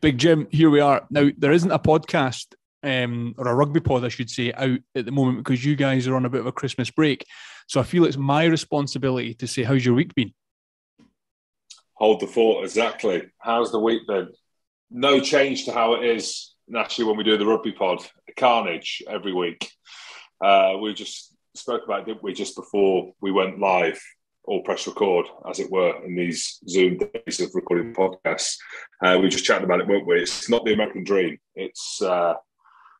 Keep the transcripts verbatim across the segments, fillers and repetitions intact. Big Jim, here we are. Now, there isn't a podcast, um, or a rugby pod, I should say, out at the moment because you guys are on a bit of a Christmas break. So I feel it's my responsibility to say, how's your week been? Hold the fort, exactly. How's the week been? No change to how it is, naturally, when we do the rugby pod. Carnage every week. Uh, we just spoke about it, didn't we, just before we went live, or press record, as it were, in these Zoom days of recording podcasts. Uh, we just chatted about it, weren't we? It's not the American dream. It's uh,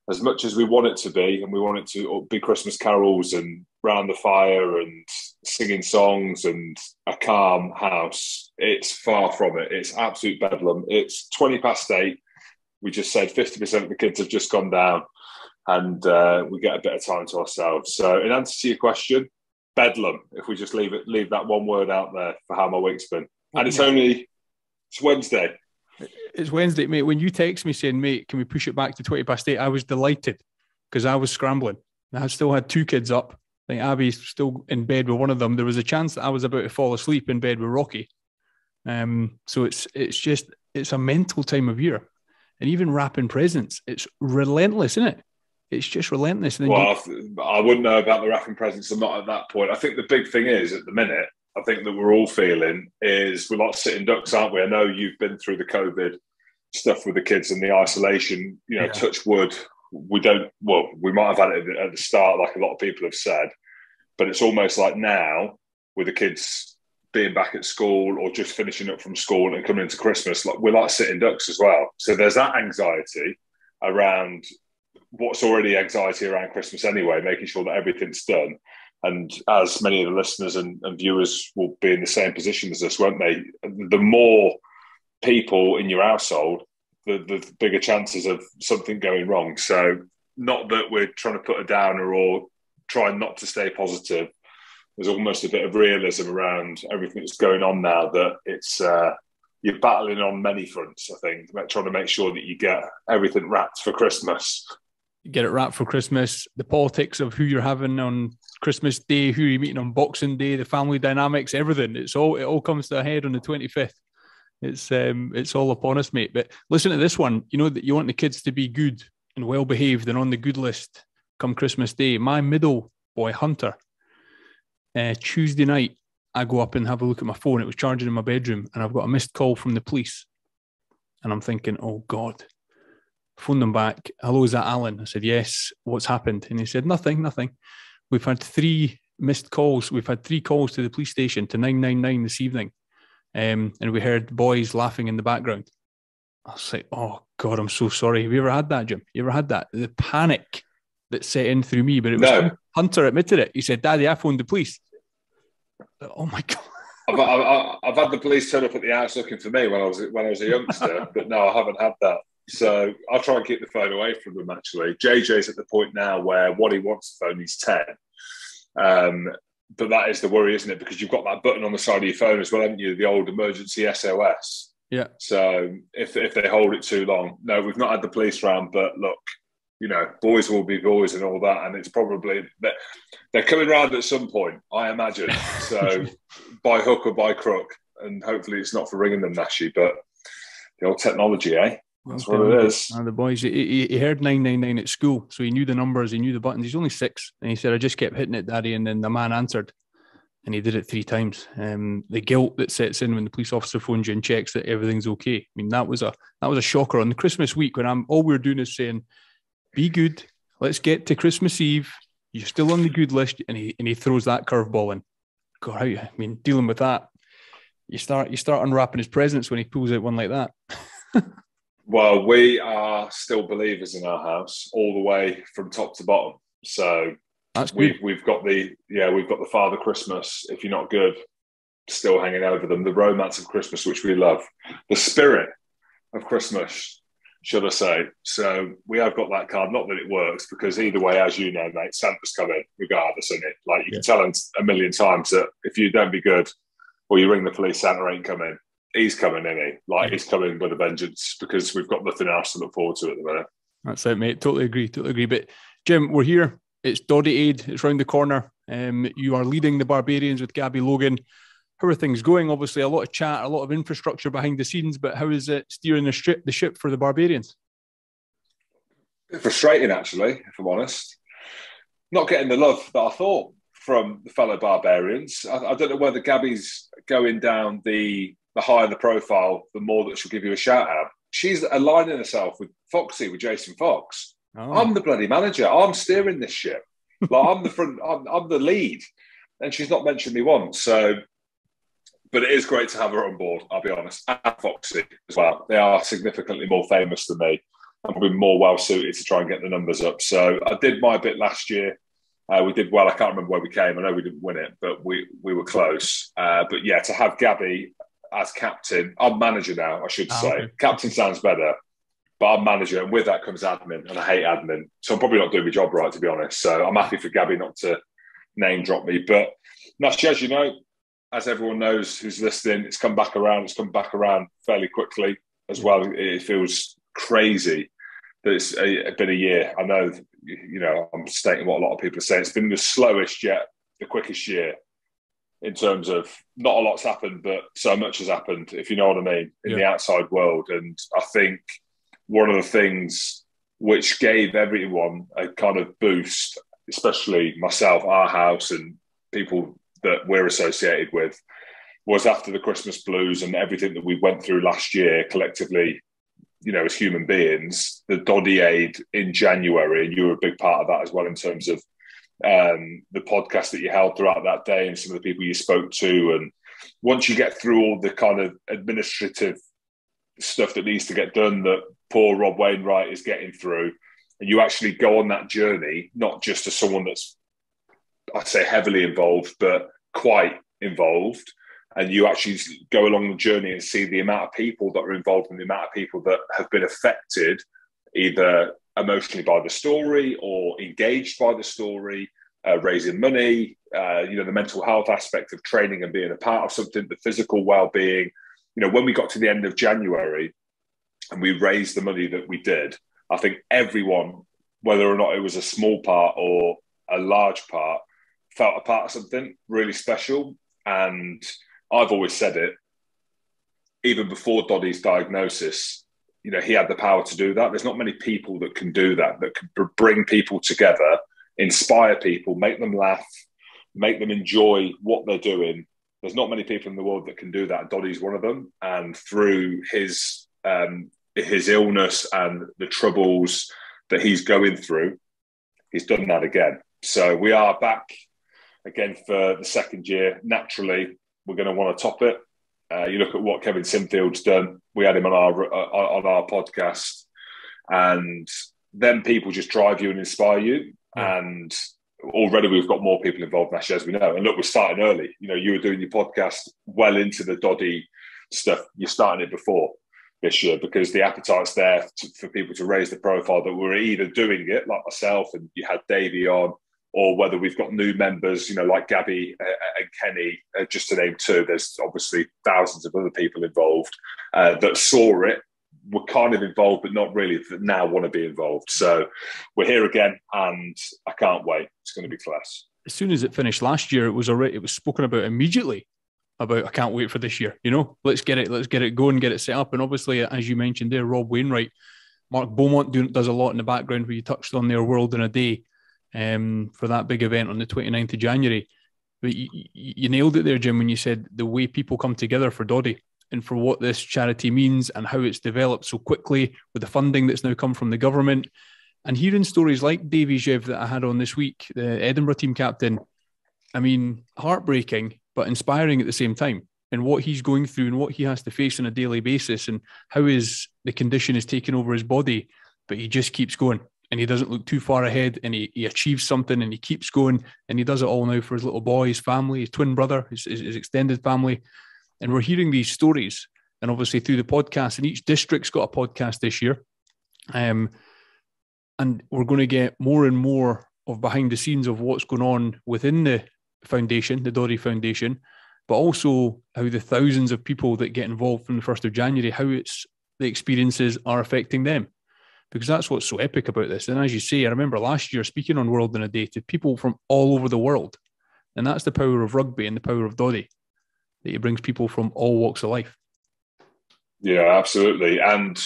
as much as we want it to be, and we want it to be Christmas carols and round the fire and singing songs and a calm house. It's far from it. It's absolute bedlam. It's twenty past eight. We just said fifty percent of the kids have just gone down, and uh, we get a bit of time to ourselves. So in answer to your question, bedlam, if we just leave it, leave that one word out there for how my week's been. And it's only, it's Wednesday. It's Wednesday, mate. When you text me saying, mate, can we push it back to twenty past eight? I was delighted because I was scrambling. I still had two kids up. I think Abby's still in bed with one of them. There was a chance that I was about to fall asleep in bed with Rocky. Um, so it's it's just, it's a mental time of year. And even wrapping presents, it's relentless, isn't it? It's just relentless. And well, you... I wouldn't know about the wrapping presents. I'm not at that point. I think the big thing is, at the minute, I think that we're all feeling is we're like sitting ducks, aren't we? I know you've been through the COVID stuff with the kids and the isolation, you know, yeah. Touch wood. We don't, well, we might have had it at the start, like a lot of people have said, but it's almost like now with the kids being back at school or just finishing up from school and coming into Christmas, like we're like sitting ducks as well. So there's that anxiety around what's already anxiety around Christmas anyway, making sure that everything's done. And as many of the listeners and, and viewers will be in the same position as us, won't they? The more people in your household, the, the bigger chances of something going wrong. So not that we're trying to put a downer or try not to stay positive. There's almost a bit of realism around everything that's going on now that it's... Uh, you're battling on many fronts, I think, trying to make sure that you get everything wrapped for Christmas. You get it wrapped for Christmas, the politics of who you're having on Christmas Day, who you're meeting on Boxing Day, the family dynamics, everything. It's all it all comes to a head on the twenty-fifth. It's um, it's all upon us, mate. But listen to this one. You know that you want the kids to be good and well behaved and on the good list come Christmas Day. My middle boy Hunter, uh, Tuesday night, I go up and have a look at my phone. It was charging in my bedroom and I've got a missed call from the police. And I'm thinking, oh God, phoned them back. Hello, is that Alan? I said, yes. What's happened? And he said, nothing, nothing. We've had three missed calls. We've had three calls to the police station to nine nine nine this evening. Um, and we heard boys laughing in the background. I was like, oh God, I'm so sorry. Have you ever had that, Jim? You ever had that? The panic that set in through me, but it was no. Hunter admitted it. He said, Daddy, I phoned the police. Oh my God! I've, I've, I've had the police turn up at the house looking for me when I was when I was a youngster, but no, I haven't had that. So I'll try and keep the phone away from them. Actually, J J's at the point now where what he wants to phone, he's ten. Um, but that is the worry, isn't it? Because you've got that button on the side of your phone as well, haven't you? The old emergency S O S. Yeah. So if if they hold it too long, no, we've not had the police round. But look, you know, boys will be boys and all that. And it's probably, they're, they're coming round at some point, I imagine. So by hook or by crook. And hopefully it's not for ringing them, Nashie, but the old technology, eh? That's well, what it is. And the boys, he, he heard nine nine nine at school. So he knew the numbers, he knew the buttons. He's only six. And he said, I just kept hitting it, Daddy. And then the man answered. And he did it three times. Um, the guilt that sets in when the police officer phones you and checks that everything's okay. I mean, that was a that was a shocker. On the Christmas week, when I'm all we're doing is saying, be good. Let's get to Christmas Eve. You're still on the good list, and he and he throws that curveball in. God, how you? I mean, dealing with that, you start you start unwrapping his presents when he pulls out one like that. Well, we are still believers in our house, all the way from top to bottom. So that's we've good. we've got the yeah we've got the Father Christmas. If you're not good, still hanging over them. The romance of Christmas, which we love, the spirit of Christmas, should I say. So we have got that card, not that it works, because either way, as you know, mate, Santa's coming regardless, isn't it? Like you yeah. can tell him a million times that if you don't be good or you ring the police, Santa ain't coming. He's coming, isn't he? Like he's coming with a vengeance because we've got nothing else to look forward to at the minute. That's it, mate. Totally agree. Totally agree. But Jim, we're here. It's Doddie Aid. It's round the corner. Um, you are leading the Barbarians with Gabby Logan. how are things going? Obviously, a lot of chat, a lot of infrastructure behind the scenes, but how is it steering the ship, the ship for the Barbarians? Frustrating, actually, if I'm honest. Not getting the love that I thought from the fellow Barbarians. I, I don't know whether Gabby's going down the the higher the profile, the more that she'll give you a shout-out. She's aligning herself with Foxy, with Jason Fox. Oh. I'm the bloody manager. I'm steering this ship. Like I'm the front, I'm, I'm the lead. And she's not mentioned me once. So, but it is great to have her on board, I'll be honest. And Foxy as well. They are significantly more famous than me. I'm probably more well-suited to try and get the numbers up. So I did my bit last year. Uh, we did well. I can't remember where we came. I know we didn't win it, but we, we were close. Uh, but, yeah, to have Gabby as captain, I'm manager now, I should say. Oh, okay. Captain sounds better, but I'm manager. And with that comes admin, and I hate admin. So I'm probably not doing my job right, to be honest. So I'm happy for Gabby not to name drop me. But, Nashie, as you know, as everyone knows who's listening, it's come back around. It's come back around fairly quickly as well. It feels crazy that it's a, been a year. I know, you know, I'm stating what a lot of people are saying. It's been the slowest yet the quickest year in terms of not a lot's happened, but so much has happened, if you know what I mean, in yeah. the outside world. And I think one of the things which gave everyone a kind of boost, especially myself, our house and people that we're associated with, was after the Christmas blues and everything that we went through last year collectively, you know, as human beings, the Doddie Aid in January, and you were a big part of that as well in terms of um, the podcast that you held throughout that day and some of the people you spoke to. And once you get through all the kind of administrative stuff that needs to get done that poor Rob Wainwright is getting through, and you actually go on that journey, not just as someone that's, I'd say heavily involved, but quite involved, and you actually go along the journey and see the amount of people that are involved and the amount of people that have been affected either emotionally by the story or engaged by the story, uh, raising money, uh, you know, the mental health aspect of training and being a part of something, the physical well-being. You know, when we got to the end of January and we raised the money that we did, I think everyone, whether or not it was a small part or a large part, felt a part of something really special. And I've always said it, even before Doddie's diagnosis, you know, he had the power to do that. There's not many people that can do that, that can bring people together, inspire people, make them laugh, make them enjoy what they're doing. There's not many people in the world that can do that. Doddie's one of them. And through his um, his illness and the troubles that he's going through, he's done that again. So we are back again for the second year. Naturally, we're going to want to top it. Uh, you look at what Kevin Sinfield's done. We had him on our uh, on our podcast, and then people just drive you and inspire you. Yeah. And already we've got more people involved, Nashie, as we know. And look, we're starting early. You know, you were doing your podcast well into the Doddie stuff. You're starting it before this year because the appetite's there to, for people to raise the profile that we're either doing it like myself and you had Davey on, or whether we've got new members, you know, like Gabby uh, and Kenny, uh, just to name two. There's obviously thousands of other people involved uh, that saw it, were kind of involved, but not really, that now want to be involved. So we're here again, and I can't wait. It's going to be class. As soon as it finished last year, it was already, it was spoken about immediately about, I can't wait for this year, you know, let's get it, let's get it going, get it set up. And obviously, as you mentioned there, Rob Wainwright, Mark Beaumont do, does a lot in the background where you touched on their World in a Day. Um, for that big event on the twenty-ninth of January. But you, you nailed it there, Jim, when you said the way people come together for Doddie and for what this charity means and how it's developed so quickly with the funding that's now come from the government. And hearing stories like Davey Zhev that I had on this week, the Edinburgh team captain, I mean, heartbreaking, but inspiring at the same time. And what he's going through and what he has to face on a daily basis and how his, the condition is taking over his body, but he just keeps going. And he doesn't look too far ahead, and he, he achieves something, and he keeps going, and he does it all now for his little boy, his family, his twin brother, his, his extended family. And we're hearing these stories, and obviously through the podcast, and each district's got a podcast this year. Um, and we're going to get more and more of behind the scenes of what's going on within the foundation, the Doddie Foundation, but also how the thousands of people that get involved from the first of January, how it's the experiences are affecting them. Because that's what's so epic about this. And as you say, I remember last year speaking on World in a Day to people from all over the world. And that's the power of rugby and the power of Doddie. that he brings people from all walks of life. Yeah, absolutely. And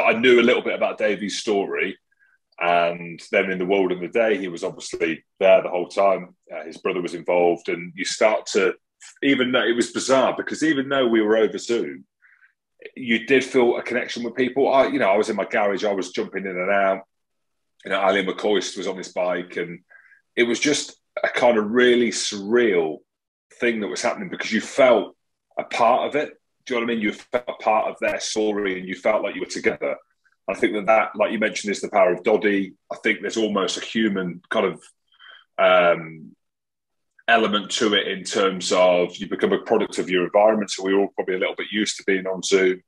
I knew a little bit about Davey's story, and then in The World in the Day, he was obviously there the whole time. Uh, his brother was involved, and you start to, even though it was bizarre, because even though we were over Zoom, you did feel a connection with people. I, you know, I was in my garage, I was jumping in and out. You know, Ali McCoist was on his bike, and it was just a kind of really surreal thing that was happening, because you felt a part of it. Do you know what I mean? You felt a part of their story, and you felt like you were together. I think that that, like you mentioned, is the power of Doddie. I think there's almost a human kind of um, element to it, in terms of you become a product of your environment. So we were all probably a little bit used to being on Zoom,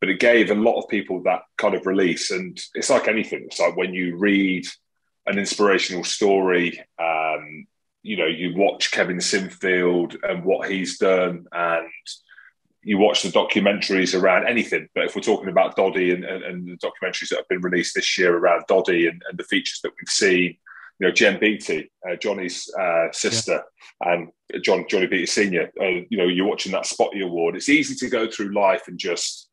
but it gave a lot of people that kind of release. And it's like anything. It's like when you read an inspirational story, um, you know, you watch Kevin Sinfield and what he's done, and you watch the documentaries around anything. But if we're talking about Doddie and, and, and the documentaries that have been released this year around Doddie and, and the features that we've seen, you know, Jen Beattie, uh, Johnny's uh, sister, yeah. and John Johnny Beattie Senior, uh, you know, you're watching that Spotty Award. It's easy to go through life and just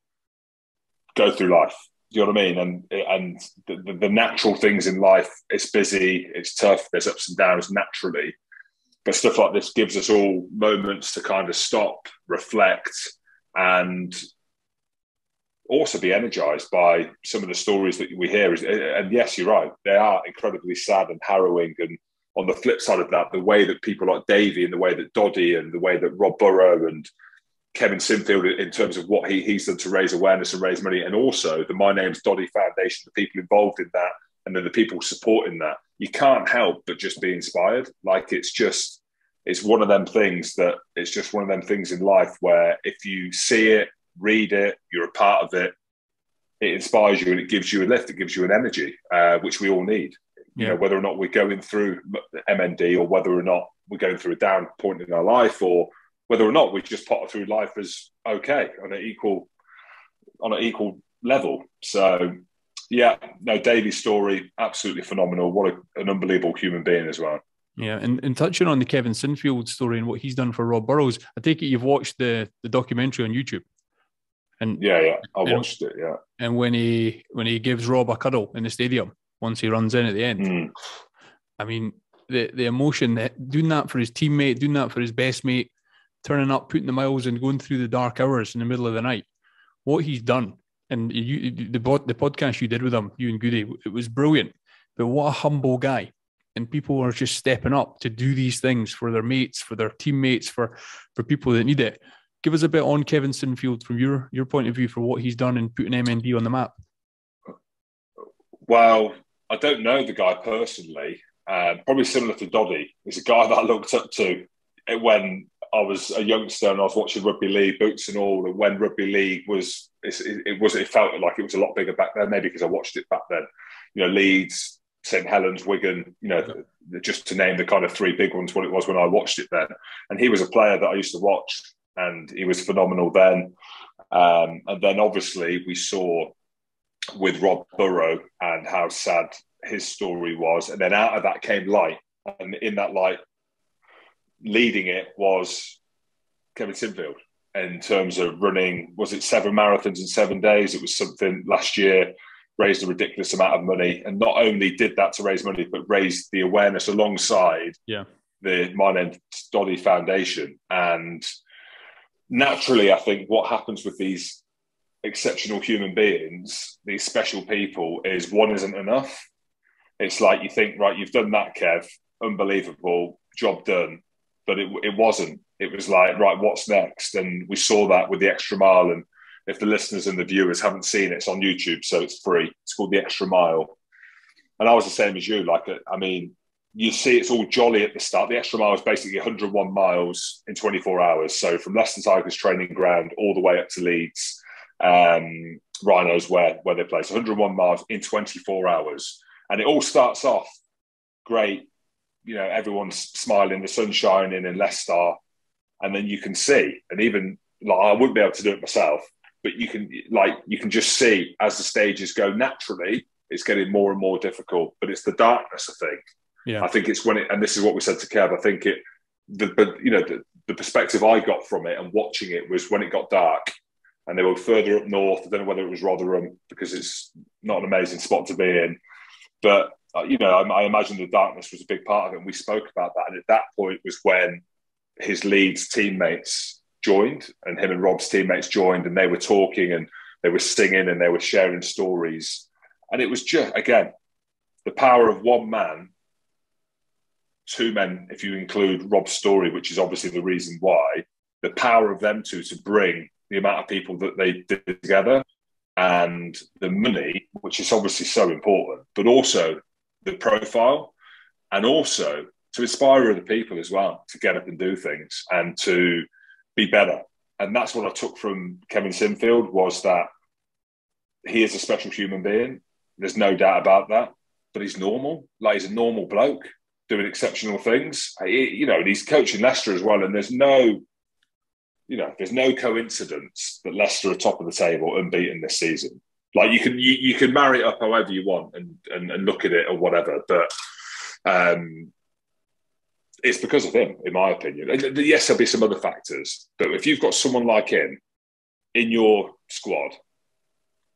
go through life. Do you know what I mean? And and the, the natural things in life, it's busy, it's tough, there's ups and downs naturally. But stuff like this gives us all moments to kind of stop, reflect, and also be energised by some of the stories that we hear. And yes, you're right, they are incredibly sad and harrowing. And on the flip side of that, the way that people like Davey and the way that Doddie and the way that Rob Burrow and Kevin Sinfield, in terms of what he, he's done to raise awareness and raise money, and also the My Name's Doddie Foundation, the people involved in that, and then the people supporting that, you can't help but just be inspired. Like, it's just, it's one of them things that, it's just one of them things in life where if you see it, read it, you're a part of it, it inspires you and it gives you a lift, it gives you an energy, uh, which we all need. Yeah. You know, whether or not we're going through M N D, or whether or not we're going through a down point in our life, or whether or not we just potter through life as okay, on an equal, on an equal level. So, yeah, no, Davey's story, absolutely phenomenal. What a, an unbelievable human being as well. Yeah, and, and touching on the Kevin Sinfield story and what he's done for Rob Burrows, I take it you've watched the, the documentary on YouTube. And yeah, yeah, I watched and, it, yeah. And when he when he gives Rob a cuddle in the stadium, once he runs in at the end, mm. I mean, the, the emotion, that doing that for his teammate, doing that for his best mate, turning up, putting the miles in, going through the dark hours in the middle of the night, what he's done. And you, the, the podcast you did with him, you and Goody, it was brilliant. But what a humble guy. And people are just stepping up to do these things for their mates, for their teammates, for, for people that need it. Give us a bit on Kevin Sinfield from your, your point of view for what he's done in putting M N D on the map. Well, I don't know the guy personally. Um, probably similar to Doddie. He's a guy that I looked up to when I was a youngster and I was watching rugby league, boots and all, and when rugby league was, it, it was, it felt like it was a lot bigger back then, maybe because I watched it back then. You know, Leeds, Saint Helens, Wigan, you know, just to name the kind of three big ones, what it was when I watched it then. And he was a player that I used to watch, and he was phenomenal then. Um, and then obviously we saw with Rob Burrow and how sad his story was. And then out of that came light. And in that light, leading it was Kevin Sinfield in terms of running, was it seven marathons in seven days? It was something last year, raised a ridiculous amount of money. And not only did that to raise money, but raised the awareness alongside yeah. the My Name's Doddie Foundation. And naturally, I think what happens with these exceptional human beings, these special people, is one isn't enough. It's like you think, right, you've done that, Kev, unbelievable, job done. But it, it wasn't. It was like, right, what's next? And we saw that with The Extra Mile. And if the listeners and the viewers haven't seen it, it's on YouTube, so it's free. It's called The Extra Mile. And I was the same as you. Like, I mean, you see it's all jolly at the start. The Extra Mile is basically one hundred one miles in twenty-four hours. So from Leicester Tigers training ground all the way up to Leeds, um, Rhinos, where, where they play. So one hundred one miles in twenty-four hours. And it all starts off great. You know, everyone's smiling, the sun's shining in Leicester, and then you can see, and even like I wouldn't be able to do it myself, but you can like you can just see as the stages go naturally, it's getting more and more difficult. But it's the darkness, I think. Yeah, I think it's when it, and this is what we said to Kev. I think it, the, but you know, the, the perspective I got from it and watching it was when it got dark and they were further up north. I don't know whether it was Rotherham, because it's not an amazing spot to be in. But, uh, you know, I, I imagine the darkness was a big part of it. And we spoke about that. And at that point was when his Leeds teammates joined, and him and Rob's teammates joined, and they were talking and they were singing and they were sharing stories. And it was just, again, the power of one man, two men, if you include Rob's story, which is obviously the reason why, the power of them two to bring the amount of people that they did together, and the money, which is obviously so important, but also the profile, and also to inspire other people as well to get up and do things and to be better. And that's what I took from Kevin Sinfield, was that he is a special human being. There's no doubt about that, but he's normal. Like, he's a normal bloke doing exceptional things. He, you know, and he's coaching Leicester as well. And there's no, you know, there's no coincidence that Leicester are top of the table unbeaten this season. Like, you can, you, you can marry it up however you want and, and, and look at it or whatever, but um, it's because of him, in my opinion. And yes, there'll be some other factors, but if you've got someone like him in your squad,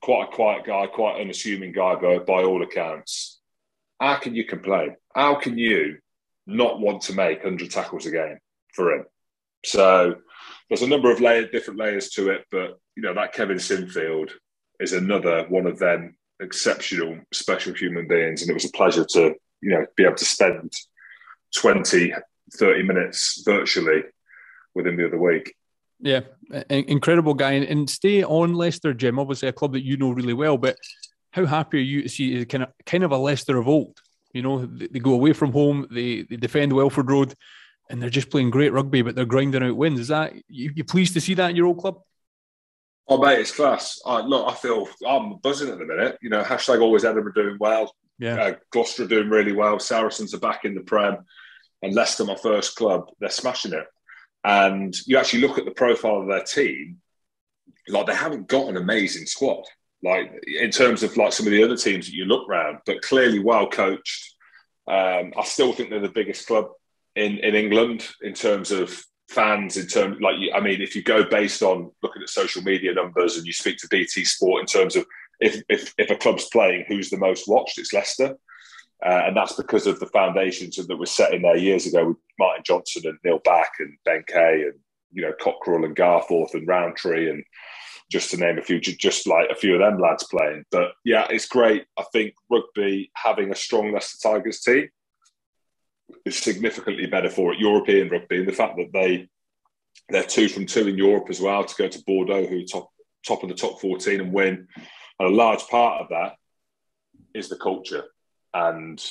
quite a quiet guy, quite an unassuming guy by, by all accounts, how can you complain? How can you not want to make one hundred tackles a game for him? So there's a number of layer, different layers to it, but you know, that Kevin Sinfield is another one of them exceptional, special human beings, and it was a pleasure to, you know, be able to spend twenty, thirty minutes virtually with him the other week. Yeah, incredible guy. And stay on Leicester, Jim, obviously a club that you know really well, but how happy are you to see kind of, kind of a Leicester of old? You know, they go away from home, they, they defend Welford Road, and they're just playing great rugby, but they're grinding out wins. Is that, you, you pleased to see that in your old club? Oh, mate, it's class. I, look, I feel I'm buzzing at the minute. You know, hashtag always Edinburgh doing well. Yeah. Uh, Gloucester are doing really well. Saracens are back in the Prem. And Leicester, my first club, they're smashing it. And you actually look at the profile of their team, like, they haven't got an amazing squad, like in terms of like some of the other teams that you look around, but clearly well coached. Um, I still think they're the biggest club in, in England in terms of fans, in terms, like, I mean, if you go based on looking at social media numbers and you speak to B T Sport in terms of if, if, if a club's playing, who's the most watched, it's Leicester. Uh, and that's because of the foundations that were set in there years ago with Martin Johnson and Neil Back and Ben Kay and, you know, Cockrell and Garforth and Roundtree, and just to name a few, just like a few of them lads playing. But yeah, it's great. I think rugby, having a strong Leicester Tigers team is significantly better for it, European rugby. And the fact that they, they're two from two in Europe as well, to go to Bordeaux, who top top of the top fourteen and win. And a large part of that is the culture. And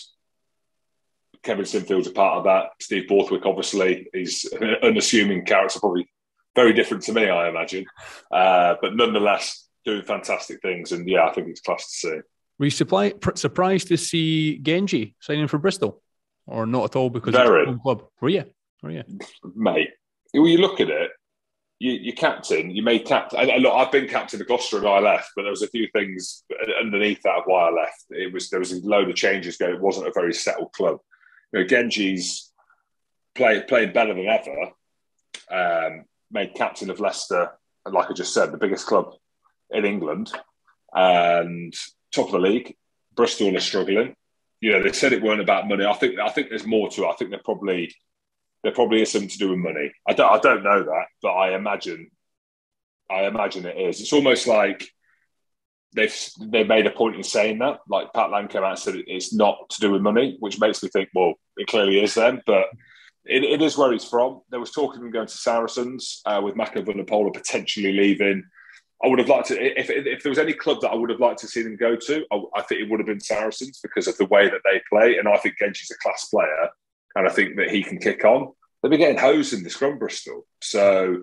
Kevin Sinfield's a part of that. Steve Borthwick, obviously, is an unassuming character, probably very different to me, I imagine. Uh, but nonetheless, doing fantastic things. And yeah, I think it's class to see. Were you supply, surprised to see Genji signing for Bristol? Or not at all, because Very. It's a home club? Were you? Were you? Mate, when you look at it, you, you're captain, you made captain. I, look, I've been captain of Gloucester and I left, but there was a few things underneath that of why I left. It was there was a load of changes going. It wasn't a very settled club. You know, Genji's play, played better than ever, um, made captain of Leicester, and like I just said, the biggest club in England, and top of the league. Bristol are struggling. You know, they said it weren't about money. I think I think there's more to it. I think they're probably. There probably is something to do with money. I don't, I don't know that, but I imagine, I imagine it is. It's almost like they've they made a point in saying that. Like, Pat Lam came out and said it's not to do with money, which makes me think, well, it clearly is then. But it, it is where he's from. There was talk of him going to Saracens uh, with Maka Vunipola potentially leaving. I would have liked to, if, if there was any club that I would have liked to see them go to, I, I think it would have been Saracens because of the way that they play. And I think Genji's a class player. And I think that he can kick on. They've been getting hosed in the scrum, Bristol. So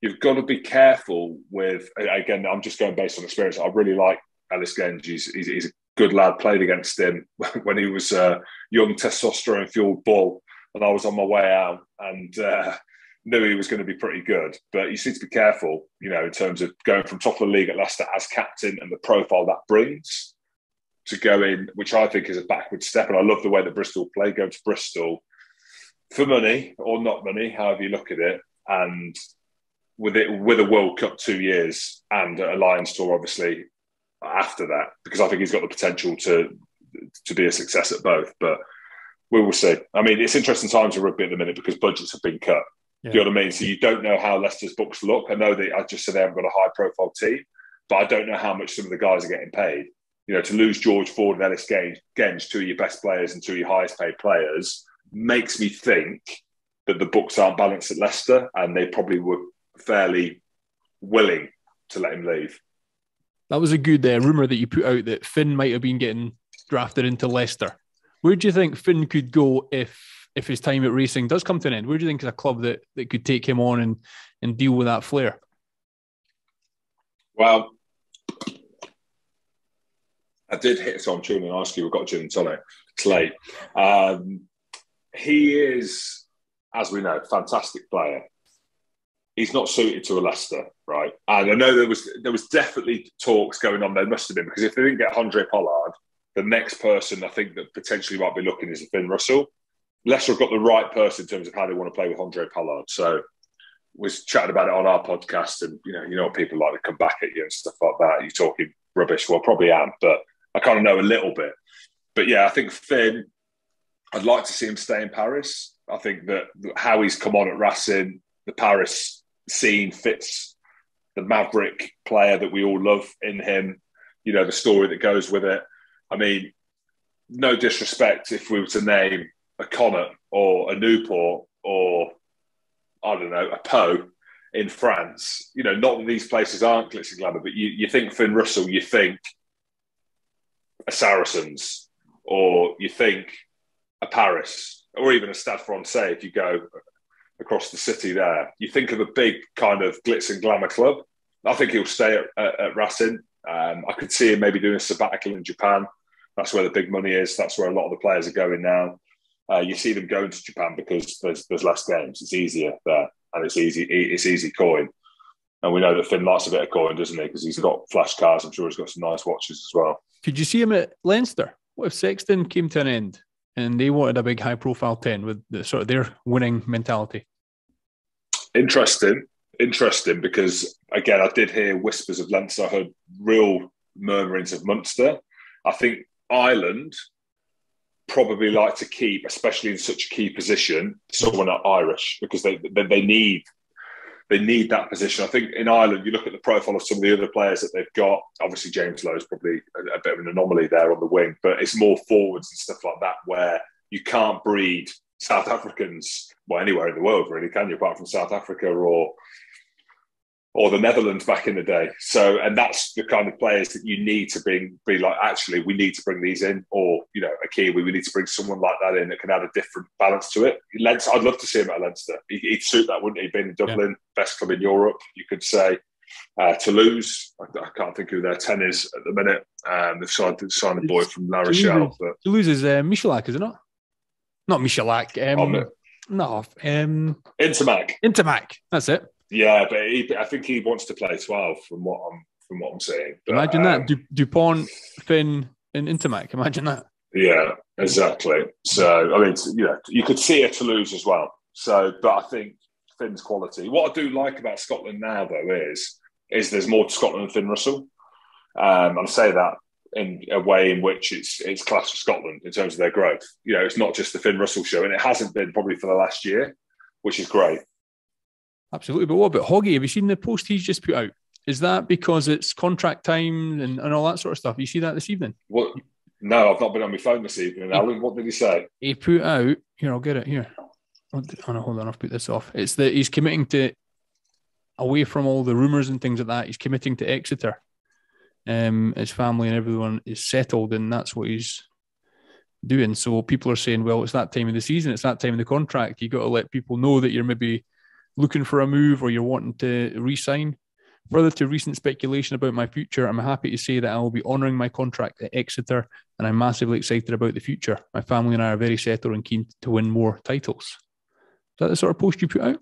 you've got to be careful with, again, I'm just going based on experience. I really like Ellis Genge. He's, he's, he's a good lad. Played against him when he was a young testosterone-fueled bull. And I was on my way out and uh, knew he was going to be pretty good. But you just need to be careful, you know, in terms of going from top of the league at Leicester as captain and the profile that brings to go in, which I think is a backward step. And I love the way that Bristol play, going to Bristol for money or not money, however you look at it. and with it with a World Cup two years and a Lions tour, obviously after that, because I think he's got the potential to to be a success at both. But we will see. I mean, it's interesting times in rugby at the minute because budgets have been cut. Yeah. Do you know what I mean? So you don't know how Leicester's books look. I know that I just said they haven't got a high-profile team, but I don't know how much some of the guys are getting paid. You know, to lose George Ford and Ellis Genge, two of your best players and two of your highest-paid players, makes me think that the books aren't balanced at Leicester, and they probably were fairly willing to let him leave. That was a good uh, rumour that you put out that Finn might have been getting drafted into Leicester. Where do you think Finn could go if if his time at Racing does come to an end? Where do you think is a club that, that could take him on and, and deal with that flair? Well, I did hit, so I'm chewing and ask you, we've got gin and tonic. It's late. Um, he is, as we know, a fantastic player. He's not suited to a Leicester, right? And I know there was there was definitely talks going on. There must have been, because if they didn't get Andre Pollard, the next person I think that potentially might be looking is Finn Russell. Leicester have got the right person in terms of how they want to play with Andre Pollard. So we chatted about it on our podcast, and you know, you know what people like to come back at you and stuff like that. You're talking rubbish. Well, I probably am, but I kind of know a little bit. But yeah, I think Finn, I'd like to see him stay in Paris. I think that how he's come on at Racing, the Paris scene fits the maverick player that we all love in him. You know, the story that goes with it. I mean, no disrespect, if we were to name a Connacht or a Newport or, I don't know, a Pau in France, you know, not that these places aren't glitz and glamour, but you, you think Finn Russell, you think a Saracens, or you think a Paris, or even a Stade Francais if you go across the city there. You think of a big kind of glitz and glamour club. I think he'll stay at, at, at Racing. Um, I could see him maybe doing a sabbatical in Japan. That's where the big money is. That's where a lot of the players are going now. Uh, you see them going to Japan because there's there's less games. It's easier there, and it's easy it's easy coin. And we know that Finn likes a bit of coin, doesn't he? Because he's got flash cars. I'm sure he's got some nice watches as well. Could you see him at Leinster? What if Sexton came to an end and they wanted a big high-profile ten with the, sort of their winning mentality? Interesting. Interesting, because, again, I did hear whispers of Leinster. I heard real murmurings of Munster. I think Ireland probably like to keep, especially in such a key position, someone at Irish, because they, they they need they need that position. I think in Ireland, you look at the profile of some of the other players that they've got. Obviously, James Lowe's probably a, a bit of an anomaly there on the wing, but it's more forwards and stuff like that where you can't breed South Africans, well, anywhere in the world, really, can you, apart from South Africa or... or the Netherlands back in the day. So, and that's the kind of players that you need to be, be like, actually, we need to bring these in, or, you know, a Kiwi, we need to bring someone like that in that can add a different balance to it. Leinster, I'd love to see him at Leinster. He'd suit that, wouldn't he? Being in Dublin, yeah. Best club in Europe, you could say. Uh, Toulouse, I, I can't think who their ten is at the minute. Um, they've signed, signed a boy from La Rochelle. But... Toulouse is uh, Michalak, is it not? Not Michalak. Um, oh, no. no um... Intermac. Intermac, that's it. Yeah, but he, I think he wants to play twelve from what I'm from what I'm saying. But, imagine um, that. Du, Dupont, Finn and Intermac. Imagine that. Yeah, exactly. So, I mean, you know, you could see a Toulouse as well. So, but I think Finn's quality. What I do like about Scotland now, though, is is there's more to Scotland than Finn Russell. Um, I'll say that in a way in which it's it's classed for Scotland in terms of their growth. You know, it's not just the Finn Russell show, and it hasn't been probably for the last year, which is great. Absolutely. But what about Hoggy? Have you seen the post he's just put out? Is that because it's contract time and, and all that sort of stuff? You see that this evening? What? No, I've not been on my phone this evening. He, Alan, what did he say? He put out... Here, I'll get it. Here. Oh, no, hold on. I've put this off. It's that he's committing to... Away from all the rumours and things like that, he's committing to Exeter. Um, his family and everyone is settled, and that's what he's doing. So people are saying, well, it's that time of the season. It's that time of the contract. You've got to let people know that you're maybe... looking for a move, or you're wanting to re-sign. Further to recent speculation about my future, I'm happy to say that I will be honouring my contract at Exeter, and I'm massively excited about the future. My family and I are very settled and keen to win more titles. Is that the sort of post you put out?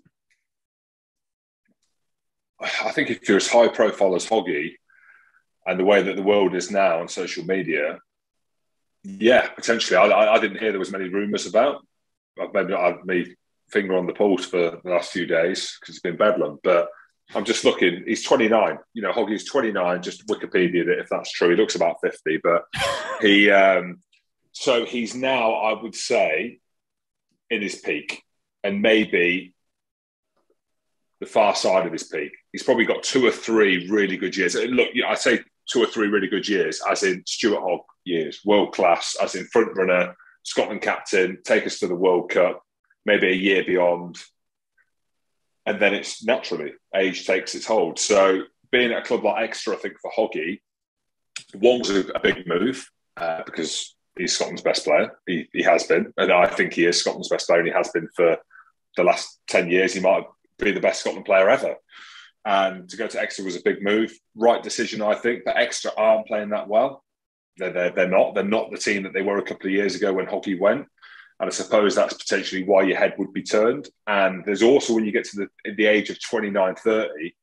I think if you're as high profile as Hoggy, and the way that the world is now on social media, yeah, potentially. I, I didn't hear there was many rumours about. Maybe I me finger on the pulse for the last few days because it's been bedlam. But I'm just looking. He's twenty-nine. You know, Hoggy's twenty-nine. Just Wikipedia it if that's true. He looks about fifty, but he. Um, so he's now, I would say, in his peak, and maybe the far side of his peak. He's probably got two or three really good years. Look, I say two or three really good years, as in Stuart Hogg years, world class, as in front runner, Scotland captain, take us to the World Cup, maybe a year beyond. And then it's naturally, age takes its hold. So being at a club like Exeter, I think for Hoggy, one was a big move uh, because he's Scotland's best player. He, he has been. And I think he is Scotland's best player and he has been for the last ten years. He might be the best Scotland player ever. And to go to Exeter was a big move. Right decision, I think. But Exeter aren't playing that well. They're, they're, they're not. They're not the team that they were a couple of years ago when Hoggy went. And I suppose that's potentially why your head would be turned. And there's also, when you get to the, the age of twenty-nine, thirty,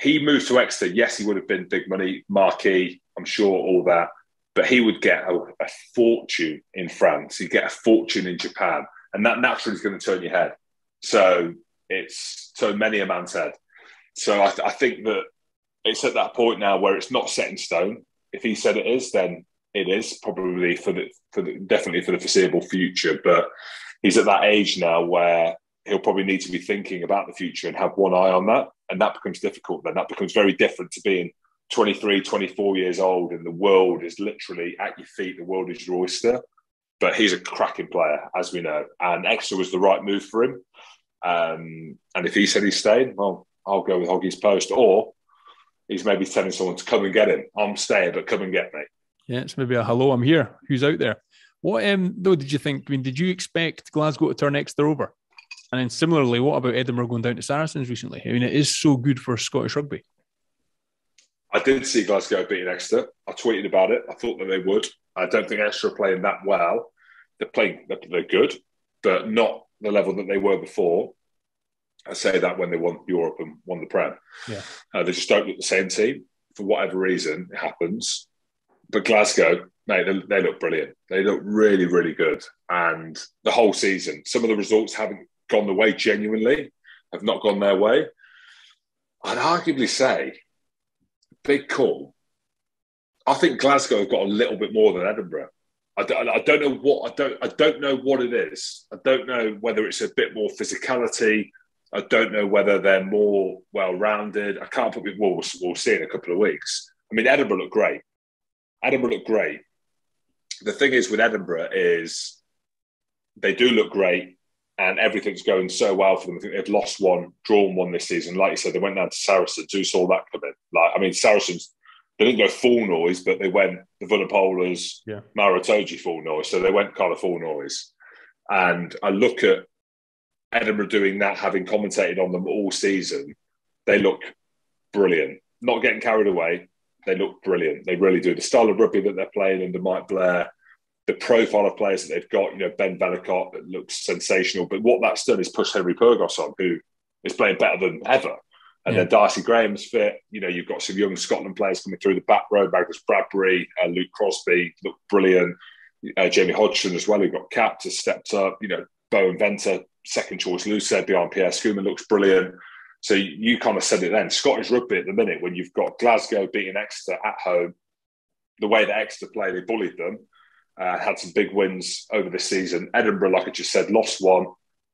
he moved to Exeter. Yes, he would have been big money, marquee, I'm sure, all that. But he would get a, a fortune in France. He'd get a fortune in Japan. And that naturally is going to turn your head. So it's so many a man's head. So I, th- I think that it's at that point now where it's not set in stone. If he said it is, then it is probably for the, for the definitely for the foreseeable future, but he's at that age now where he'll probably need to be thinking about the future and have one eye on that, and that becomes difficult. Then that becomes very different to being twenty-three, twenty-four years old and the world is literally at your feet. The world is your oyster. But he's a cracking player, as we know, and Exeter was the right move for him. Um, and if he said he's staying, well, I'll go with Hoggy's post, or he's maybe telling someone to come and get him. I'm staying, but come and get me. Yeah, it's maybe a hello, I'm here. Who's out there? What um, though did you think? I mean, did you expect Glasgow to turn Exeter over? And then similarly, what about Edinburgh going down to Saracens recently? I mean, it is so good for Scottish rugby. I did see Glasgow beating Exeter. I tweeted about it. I thought that they would. I don't think Exeter are playing that well. They're playing, they're good, but not the level that they were before. I say that when they won Europe and won the Prem. Yeah. Uh, they just don't look the same team. For whatever reason, it happens. But Glasgow, mate, they, they look brilliant. They look really, really good. And the whole season, some of the results haven't gone the way, genuinely, have not gone their way. I'd arguably say, big call, I think Glasgow have got a little bit more than Edinburgh. I don't, I don't know what, I don't, I don't know what it is. I don't know whether it's a bit more physicality. I don't know whether they're more well-rounded. I can't put me, well, we'll see in a couple of weeks. I mean, Edinburgh look great. Edinburgh look great. The thing is with Edinburgh is they do look great and everything's going so well for them. I think they've lost one, drawn one this season. Like you said, they went down to Saracens. Who saw that coming? Like, I mean, Saracens, they didn't go full noise, but they went the Vullapolas, yeah. Maratoji full noise. So they went kind of full noise. And I look at Edinburgh doing that, having commentated on them all season. They look brilliant. Not getting carried away. They look brilliant. They really do. The style of rugby that they're playing under Mike Blair, the profile of players that they've got, you know, Ben Velicott, that looks sensational. But what that's done is push Henry Purgos on, who is playing better than ever. And yeah. then Darcy Graham's fit. You know, you've got some young Scotland players coming through the back row. Magnus Bradbury, uh, Luke Crosby look brilliant. Uh, Jamie Hodgson as well, who got capped, has stepped up. You know, Bowen Venter, second choice loose there behind Pierre Schumann, looks brilliant. So you kind of said it then. Scottish rugby at the minute, when you've got Glasgow beating Exeter at home, the way that Exeter play, they bullied them, uh, had some big wins over the season. Edinburgh, like I just said, lost one,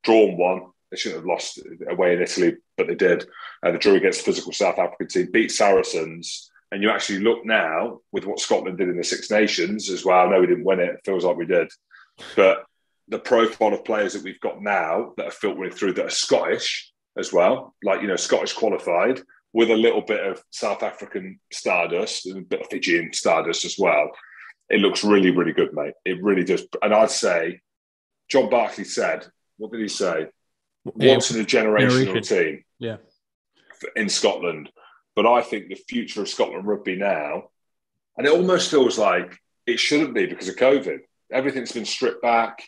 drawn one. They shouldn't have lost away in Italy, but they did. Uh, they drew against the physical South African team, beat Saracens. And you actually look now with what Scotland did in the Six Nations as well. I know we didn't win it. It feels like we did. But the profile of players that we've got now that are filtering through that are Scottish as well, like, you know, Scottish qualified with a little bit of South African stardust and a bit of Fijian stardust as well. It looks really, really good, mate. It really does. And I'd say, John Barclay said, what did he say? Yeah. Once in a generational team yeah. in Scotland. But I think the future of Scotland rugby now, and it almost feels like it shouldn't be because of COVID. Everything's been stripped back.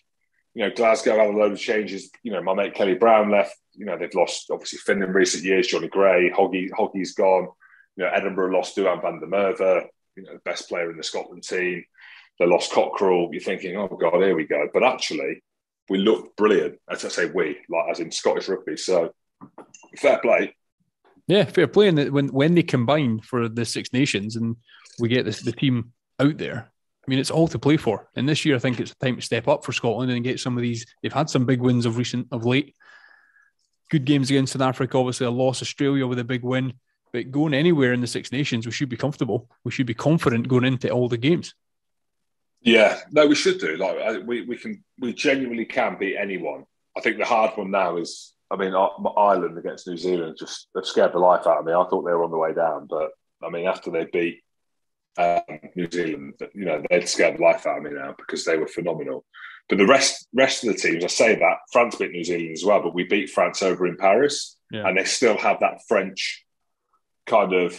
You know, Glasgow had a load of changes. You know, my mate Kelly Brown left. You know, they've lost, obviously, Finn in recent years, Johnny Gray, Hoggy, Hoggy's gone. You know, Edinburgh lost Duane van der Merwe, you know, the best player in the Scotland team. They lost Cockerell. You're thinking, oh, God, here we go. But actually, we looked brilliant. As I say, we, like as in Scottish rugby. So fair play. Yeah, fair play. And when, when they combine for the Six Nations and we get this, the team out there, I mean, it's all to play for. And this year, I think it's time to step up for Scotland and get some of these. They've had some big wins of recent, of late. Good games against South Africa, obviously a loss. Australia with a big win. But going anywhere in the Six Nations, we should be comfortable. We should be confident going into all the games. Yeah, no, we should do. Like I, we, we can, we genuinely can beat anyone. I think the hard one now is, I mean, Ireland against New Zealand just have scared the life out of me. I thought they were on the way down, but I mean, after they beat um, New Zealand, but, you know, they'd scared the life out of me now because they were phenomenal. But the rest rest of the teams, I say that France beat New Zealand as well, but we beat France over in Paris, yeah. And they still have that French kind of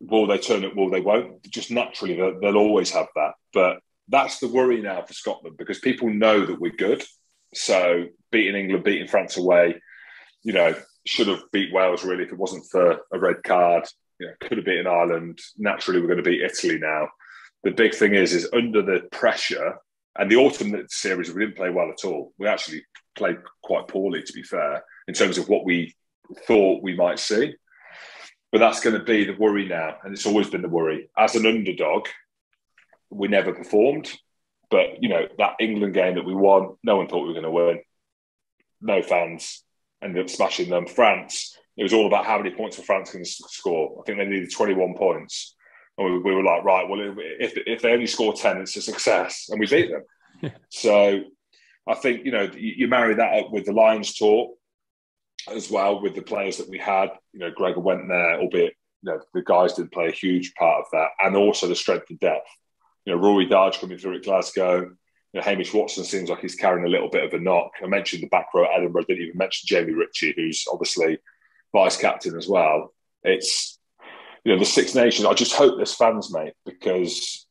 will they turn it, will they won't? Just naturally, they'll, they'll always have that, but. That's the worry now for Scotland because people know that we're good. So beating England, beating France away, you know, should have beat Wales really if it wasn't for a red card. You know, could have beaten Ireland. Naturally, we're going to beat Italy now. The big thing is, is under the pressure and the autumn series, we didn't play well at all. We actually played quite poorly, to be fair, in terms of what we thought we might see. But that's going to be the worry now. And it's always been the worry. As an underdog, we never performed, but you know, that England game that we won, no one thought we were going to win. No fans, ended up smashing them. France, it was all about how many points were France going to score. I think they needed twenty-one points. And we, we were like, right, well, if, if they only score ten, it's a success. And we beat them. Yeah. So I think, you know, you, you marry that up with the Lions talk as well, with the players that we had. You know, Gregor went there, albeit, you know, the guys didn't play a huge part of that. And also the strength and depth. You know, Rory Darge coming through at Glasgow. You know, Hamish Watson seems like he's carrying a little bit of a knock. I mentioned the back row at Edinburgh. I didn't even mention Jamie Ritchie, who's obviously vice-captain as well. It's, you know, the Six Nations. I just hope there's fans, mate, because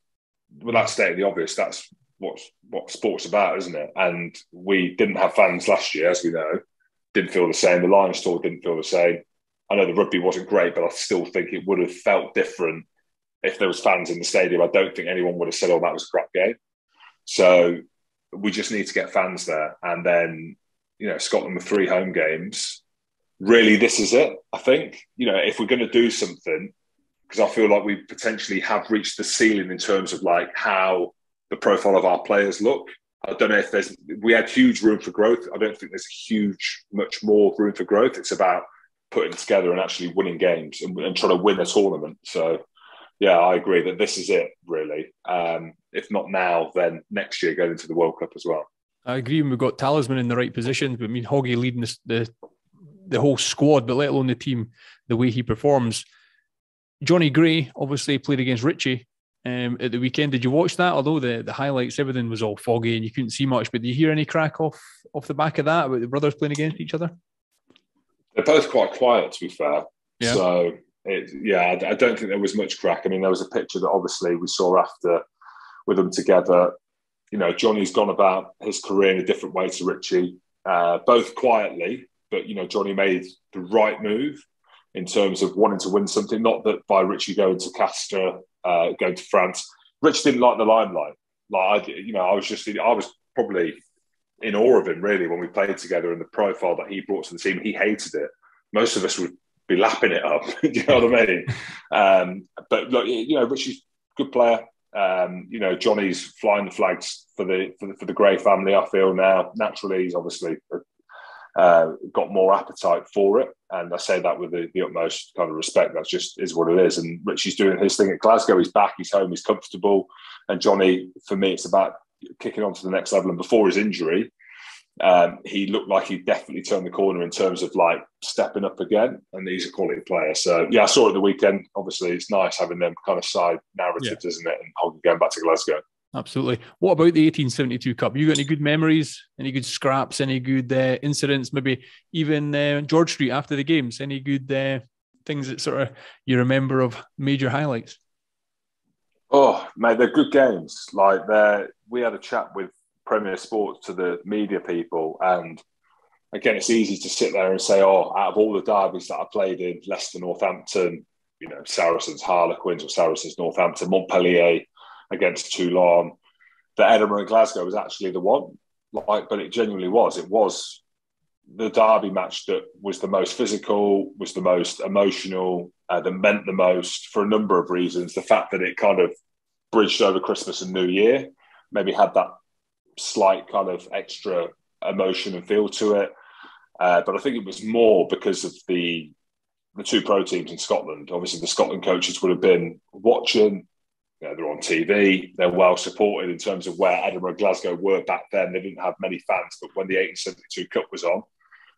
without stating the obvious, that's what, what sport's about, isn't it? And we didn't have fans last year, as we know. Didn't feel the same. The Lions tour didn't feel the same. I know the rugby wasn't great, but I still think it would have felt different if there was fans in the stadium. I don't think anyone would have said, oh, that was a crap game. So we just need to get fans there. And then, you know, Scotland with three home games. Really, this is it, I think. You know, if we're going to do something, because I feel like we potentially have reached the ceiling in terms of, like, how the profile of our players look. I don't know if there's... We had huge room for growth. I don't think there's huge, much more room for growth. It's about putting together and actually winning games and, and trying to win a tournament. So... yeah, I agree that this is it, really. Um, if not now, then next year going into the World Cup as well. I agree, and we've got Talisman in the right position. But I mean, Hoggy leading the, the the whole squad, but let alone the team, the way he performs. Johnny Gray obviously played against Ritchie um, at the weekend. Did you watch that? Although the, the highlights, everything was all foggy and you couldn't see much. But do you hear any crack off, off the back of that about the brothers playing against each other? They're both quite quiet, to be fair. Yeah. So... It, yeah, I don't think there was much crack. I mean, there was a picture that obviously we saw after with them together. You know, Johnny's gone about his career in a different way to Ritchie, uh, both quietly, but, you know, Johnny made the right move in terms of wanting to win something. Not that by Ritchie going to Castres, uh, going to France. Ritchie didn't like the limelight. Like, I, you know, I was just, I was probably in awe of him, really, when we played together and the profile that he brought to the team. He hated it. Most of us would be lapping it up, you know what I mean? Um, but look, you know, Richie's a good player. Um, you know, Johnny's flying the flags for the for the, for the Gray family, I feel now. Naturally, he's obviously uh, got more appetite for it. And I say that with the, the utmost kind of respect. That's just is what it is. And Richie's doing his thing at Glasgow. He's back, he's home, he's comfortable. And Johnny, for me, it's about kicking on to the next level. And before his injury, Um, he looked like he definitely turned the corner in terms of like stepping up again, and he's a quality player. So yeah, I saw it the weekend. Obviously, it's nice having them kind of side narratives, yeah. Isn't it? And Hogg going back to Glasgow. Absolutely. What about the eighteen seventy-two Cup? You got any good memories? Any good scraps? Any good uh, incidents? Maybe even uh, George Street after the games. Any good uh, things that sort of you remember of major highlights? Oh mate, they're good games. Like they're, we had a chat with Premier Sports to the media people, and again, it's easy to sit there and say, oh, out of all the derbies that I played in, Leicester, Northampton, you know, Saracens, Harlequins, or Saracens, Northampton, Montpellier against Toulon, the Edinburgh and Glasgow was actually the one. like, but it genuinely was. It was the derby match that was the most physical, was the most emotional, uh, that meant the most for a number of reasons. The fact that it kind of bridged over Christmas and New Year, maybe had that slight kind of extra emotion and feel to it. Uh, but I think it was more because of the the two pro teams in Scotland. Obviously, the Scotland coaches would have been watching. You know, they're on T V. They're well supported in terms of where Edinburgh and Glasgow were back then. They didn't have many fans, but when the eighteen seventy-two Cup was on,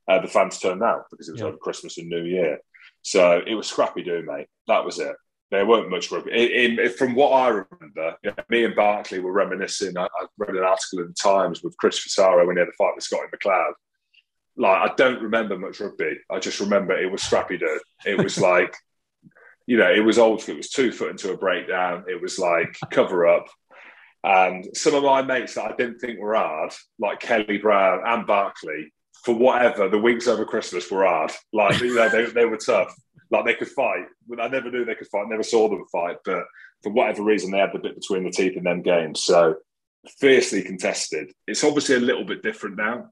uh, the fans turned out because it was yeah. over Christmas and New Year. So it was scrappy do, mate. That was it. There weren't much rugby. It, it, from what I remember, you know, me and Barclay were reminiscing. I, I read an article in the Times with Chris Fisaro when he had a fight with Scotty McLeod. Like, I don't remember much rugby. I just remember it was scrappy do. It was like, you know, it was old school. It was two foot into a breakdown. It was like cover up. And some of my mates that I didn't think were hard, like Kelly Brown and Barclay, for whatever, the weeks over Christmas were hard. Like, you know, they, they were tough. Like, they could fight. I never knew they could fight. I never saw them fight. But for whatever reason, they had the bit between the teeth in them games. So fiercely contested. It's obviously a little bit different now.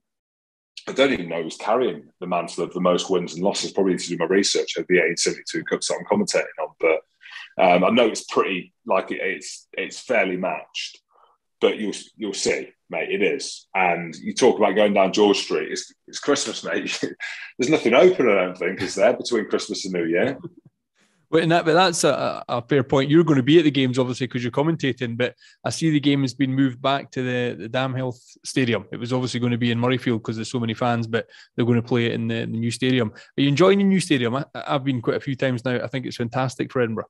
I don't even know who's carrying the mantle of the most wins and losses. Probably need to do my research over the eighteen seventy-two Cups that I'm commentating on. But um, I know it's pretty, like, it, it's it's fairly matched. But you'll you'll see, mate, it is. And you talk about going down George Street. It's, it's Christmas, mate. There's nothing open, I don't think, is there, between Christmas and New Year. But, in that, but that's a, a fair point. You're going to be at the games, obviously, because you're commentating, but I see the game has been moved back to the, the Damhealth Stadium. It was obviously going to be in Murrayfield because there's so many fans, but they're going to play it in the, the new stadium. Are you enjoying the new stadium? I, I've been quite a few times now. I think it's fantastic for Edinburgh.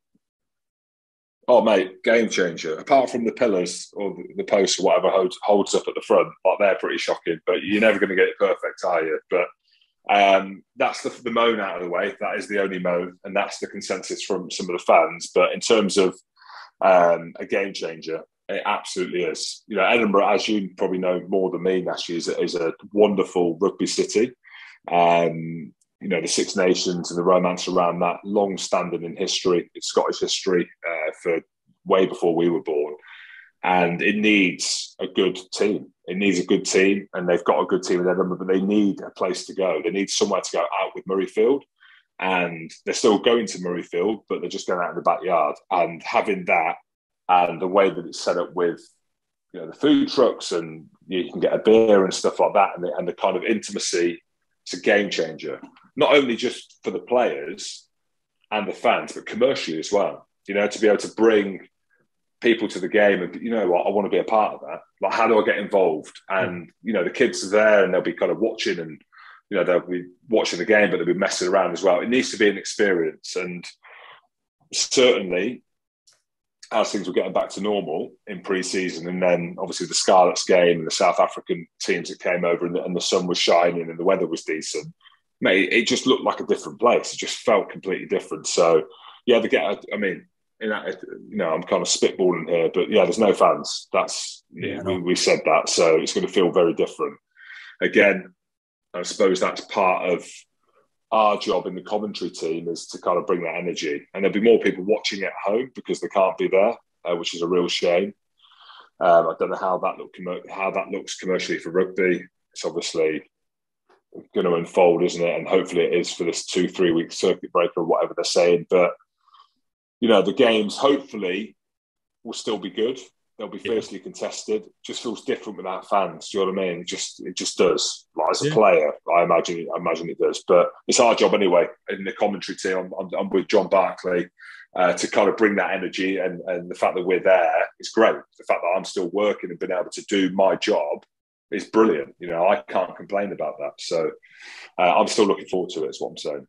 Oh, mate, game changer. Apart from the pillars or the posts or whatever holds, holds up at the front, like, they're pretty shocking, but you're never going to get it perfect, are you? But Um, that's the, the moan out of the way. That is the only moan, and that's the consensus from some of the fans. But in terms of um, a game changer, it absolutely is. You know, Edinburgh, as you probably know more than me, Nashie, is, is a wonderful rugby city. Um, you know, the Six Nations and the romance around that, long-standing in history, it's Scottish history uh, for way before we were born. And it needs a good team. It needs a good team, and they've got a good team in Edinburgh, but they need a place to go. They need somewhere to go out with Murrayfield, and they're still going to Murrayfield, but they're just going out in the backyard. And having that, and the way that it's set up with, you know, the food trucks, and you can get a beer and stuff like that, and the, and the kind of intimacy, it's a game changer. Not only just for the players and the fans, but commercially as well. You know, to be able to bring people to the game and, you know what, I want to be a part of that. Like, how do I get involved? And, you know, the kids are there and they'll be kind of watching and, you know, they'll be watching the game, but they'll be messing around as well. It needs to be an experience. And certainly, as things were getting back to normal in pre-season, and then obviously the Scarlets game and the South African teams that came over, and the, and the sun was shining and the weather was decent, mate, it just looked like a different place. It just felt completely different. So, yeah, the get, I mean, In that, you know, I'm kind of spitballing here, but yeah, there's no fans. That's yeah, we, we said that, so it's going to feel very different. Again, I suppose that's part of our job in the commentary team, is to kind of bring that energy. And there'll be more people watching at home because they can't be there, uh, which is a real shame. Um, I don't know how that look how that looks commercially for rugby. It's obviously going to unfold, isn't it? And hopefully it is for this two, three week circuit breaker or whatever they're saying, but. You know, the games hopefully will still be good. They'll be fiercely yeah. contested. Just feels different without fans. Do you know what I mean? It just it just does. Like, as a yeah. player, I imagine I imagine it does. But it's our job anyway in the commentary team. I'm, I'm, I'm with John Barclay uh, to kind of bring that energy, and and the fact that we're there is great. The fact that I'm still working and been able to do my job is brilliant. You know, I can't complain about that. So uh, I'm still looking forward to it. Is what I'm saying.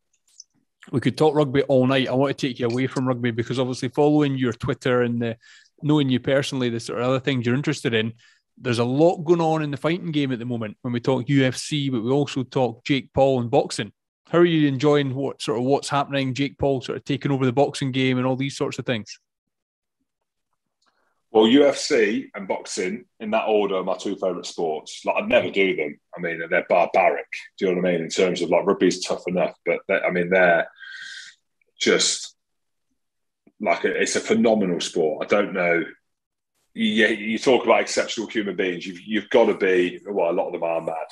We could talk rugby all night. I want to take you away from rugby because obviously following your Twitter and the, knowing you personally, the sort of other things you're interested in, there's a lot going on in the fighting game at the moment when we talk U F C, but we also talk Jake Paul and boxing. How are you enjoying what sort of what's happening, Jake Paul sort of taking over the boxing game and all these sorts of things? Well, U F C and boxing, in that order, are my two favourite sports. Like, I'd never do them. I mean, they're barbaric. Do you know what I mean? In terms of, like, rugby's tough enough, but I mean, they're just, like, a, it's a phenomenal sport. I don't know, yeah, you talk about exceptional human beings. You've, you've got to be, well, a lot of them are mad.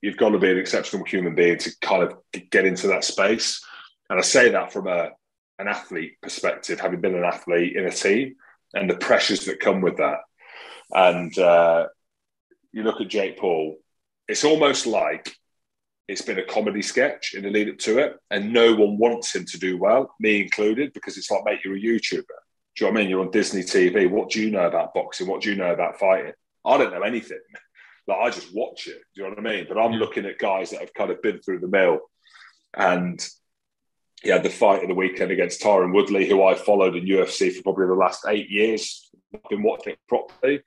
You've got to be an exceptional human being to kind of get into that space. And I say that from a, an athlete perspective, having been an athlete in a team and the pressures that come with that. And uh, you look at Jake Paul, it's almost like it's been a comedy sketch in the lead up to it, and no one wants him to do well, me included, because it's like, mate, you're a YouTuber. Do you know what I mean? You're on Disney T V. What do you know about boxing? What do you know about fighting? I don't know anything. Like, I just watch it. Do you know what I mean? But I'm looking at guys that have kind of been through the mill. And he had the fight of the weekend against Tyron Woodley, who I followed in U F C for probably the last eight years. I've been watching it properly.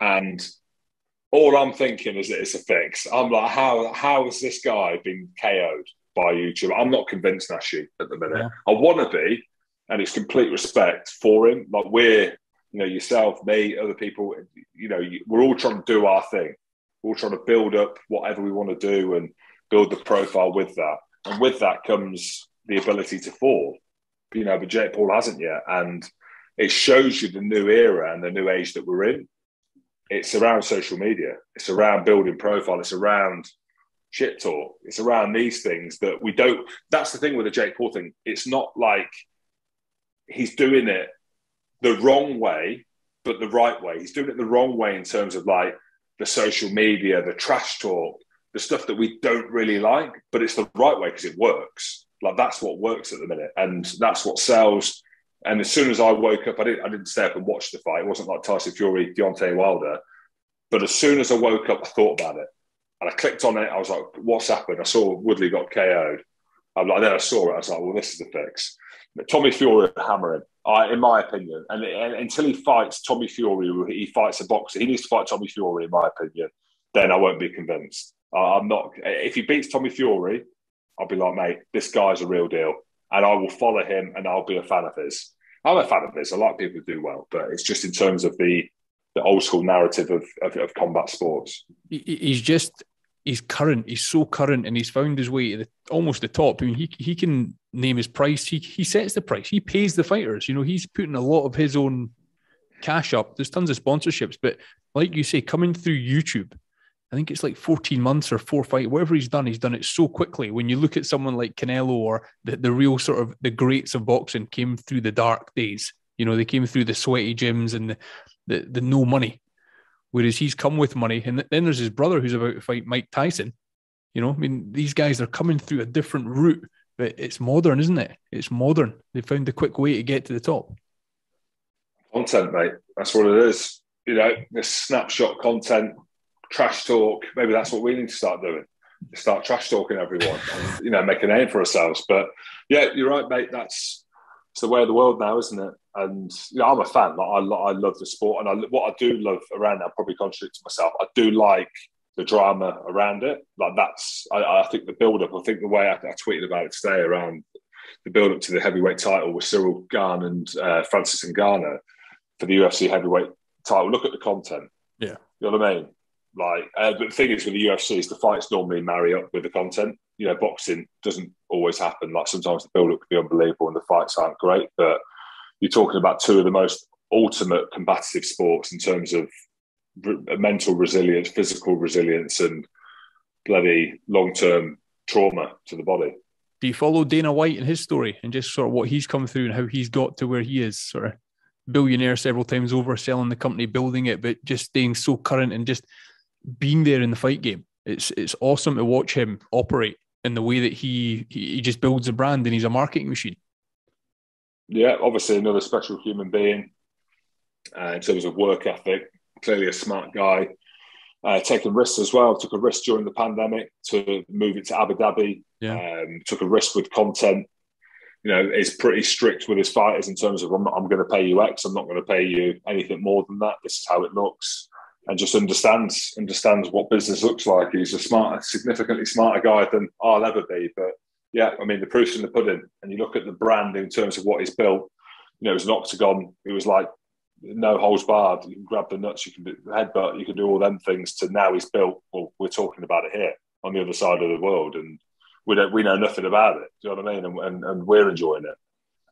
And all I'm thinking is that it's a fix. I'm like, how, how has this guy been K O'd by YouTube? I'm not convinced, Nashie, at the minute. Yeah. I want to be. And it's complete respect for him. Like, we're, you know, yourself, me, other people, you know, we're all trying to do our thing. We're all trying to build up whatever we want to do and build the profile with that. And with that comes the ability to fall, you know, but Jake Paul hasn't yet. And it shows you the new era and the new age that we're in. It's around social media. It's around building profile. It's around shit talk. It's around these things that we don't, that's the thing with the Jake Paul thing. It's not like, he's doing it the wrong way, but the right way. He's doing it the wrong way in terms of like the social media, the trash talk, the stuff that we don't really like, but it's the right way because it works. Like, that's what works at the minute. And that's what sells. And as soon as I woke up, I didn't, I didn't stay up and watch the fight. It wasn't like Tyson Fury, Deontay Wilder. But as soon as I woke up, I thought about it. And I clicked on it. I was like, what's happened? I saw Woodley got K O'd. I'm like, then I saw it. I was like, well, this is the fix. But Tommy Fury would hammer him, I, in my opinion. And, and until he fights Tommy Fury, he fights a boxer. He needs to fight Tommy Fury, in my opinion. Then I won't be convinced. I, I'm not. If he beats Tommy Fury, I'll be like, mate, this guy's a real deal. And I will follow him and I'll be a fan of his. I'm a fan of his. I like people who do well. But it's just in terms of the, the old school narrative of, of, of combat sports. He's just... He's current. He's so current, and he's found his way to the, almost the top. I mean, he he can name his price. He he sets the price. He pays the fighters. You know, he's putting a lot of his own cash up. There's tons of sponsorships, but like you say, coming through YouTube, I think it's like fourteen months or four fight, whatever he's done, he's done it so quickly. When you look at someone like Canelo or the, the real sort of the greats of boxing came through the dark days. You know, they came through the sweaty gyms and the the, the no money. Whereas he's come with money. And then there's his brother who's about to fight Mike Tyson. You know, I mean, these guys are coming through a different route, but it's modern, isn't it? It's modern. They found the quick way to get to the top. Content, mate. That's what it is. You know, this snapshot content, trash talk. Maybe that's what we need to start doing. Start trash talking everyone and, you know, make a name for ourselves. But yeah, you're right, mate. That's it's the way of the world now, isn't it? And you know, I'm a fan. Like, I, I love the sport, and I, what I do love around that, probably contradict to myself. I do like the drama around it. Like that's, I, I think the build up. I think the way I, I tweeted about it today around the build up to the heavyweight title with Cyril Garn and uh, Francis Ngannou for the U F C heavyweight title. Look at the content. Yeah, you know what I mean. Like, uh, but the thing is with the U F C is the fights normally marry up with the content. You know, boxing doesn't always happen. Like sometimes the build up can be unbelievable and the fights aren't great, but you're talking about two of the most ultimate combative sports in terms of re- mental resilience, physical resilience, and bloody long-term trauma to the body. Do you follow Dana White and his story and just sort of what he's come through and how he's got to where he is? Sort of billionaire several times over, selling the company, building it, but just staying so current and just being there in the fight game. It's it's awesome to watch him operate in the way that he he, he just builds a brand and he's a marketing machine. Yeah, obviously another special human being uh, in terms of work ethic. Clearly a smart guy. Uh, taking risks as well. Took a risk during the pandemic to move it to Abu Dhabi. Yeah. Um, took a risk with content. You know, is pretty strict with his fighters in terms of I'm, I'm going to pay you X. I'm not going to pay you anything more than that. This is how it looks. And just understands understands what business looks like. He's a smart, significantly smarter guy than I'll ever be, but. Yeah, I mean, the proof's in the pudding. And you look at the brand in terms of what he's built. You know, it was an octagon. It was like no holds barred. You can grab the nuts, you can do the headbutt, you can do all them things to now he's built. Well, we're talking about it here on the other side of the world. And we don't, we know nothing about it. Do you know what I mean? And, and, and we're enjoying it.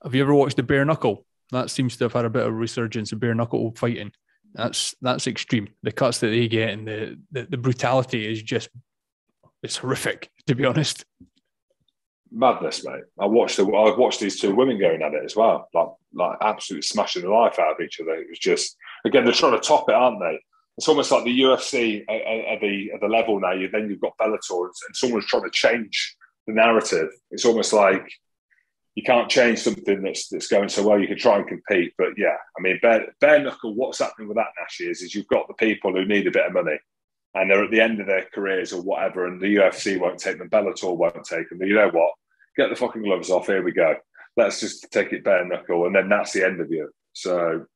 Have you ever watched the bare knuckle? That seems to have had a bit of resurgence of bare knuckle fighting. That's that's extreme. The cuts that they get and the, the, the brutality is just, it's horrific, to be honest. Madness, mate. I watched the I watched these two women going at it as well, like like absolutely smashing the life out of each other. It was just, again, they're trying to top it, aren't they? It's almost like the U F C at, at the at the level now. You then you've got Bellator, and someone's trying to change the narrative. It's almost like you can't change something that's that's going so well. You can try and compete, but yeah, I mean, bare, bare knuckle. What's happening with that, Nashie, is is you've got the people who need a bit of money, and they're at the end of their careers or whatever, and the U F C won't take them, Bellator won't take them. You know what? Get the fucking gloves off. Here we go. Let's just take it bare knuckle, and then that's the end of you. So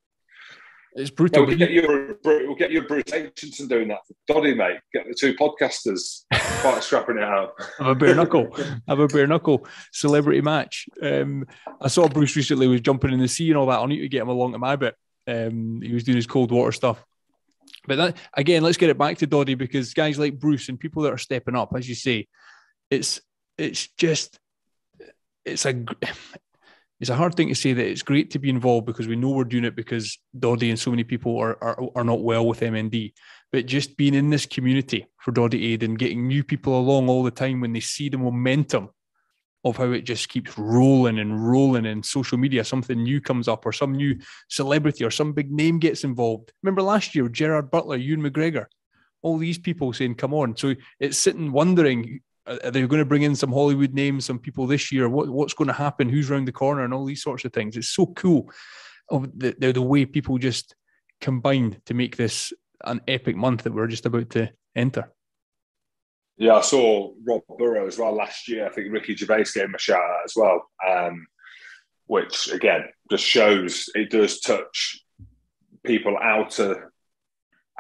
it's brutal. Yeah, we'll, get your, we'll get your Bruce Hutchinson doing that for Doddie, mate. Get the two podcasters quite scrapping it out. Have a bare knuckle. Have a bare knuckle celebrity match. Um, I saw Bruce recently was jumping in the sea and all that. I need to get him along to my bit. Um, he was doing his cold water stuff. But that, again, let's get it back to Doddie, because guys like Bruce and people that are stepping up, as you say, it's it's just it's a it's a hard thing to say that it's great to be involved, because we know we're doing it because Doddie and so many people are are, are not well with M N D. But just being in this community for Doddie Aid and getting new people along all the time, when they see the momentum of how it just keeps rolling and rolling in social media, something new comes up or some new celebrity or some big name gets involved. Remember last year, Gerard Butler, Ewan McGregor, all these people saying, come on. So it's sitting wondering, are they going to bring in some Hollywood names, some people this year? What, what's going to happen? Who's around the corner and all these sorts of things? It's so cool of the, the, the way people just combined to make this an epic month that we're just about to enter. Yeah, I saw Rob Burrow as well last year. I think Ricky Gervais gave him a shout out as well, um, which, again, just shows it does touch people outer,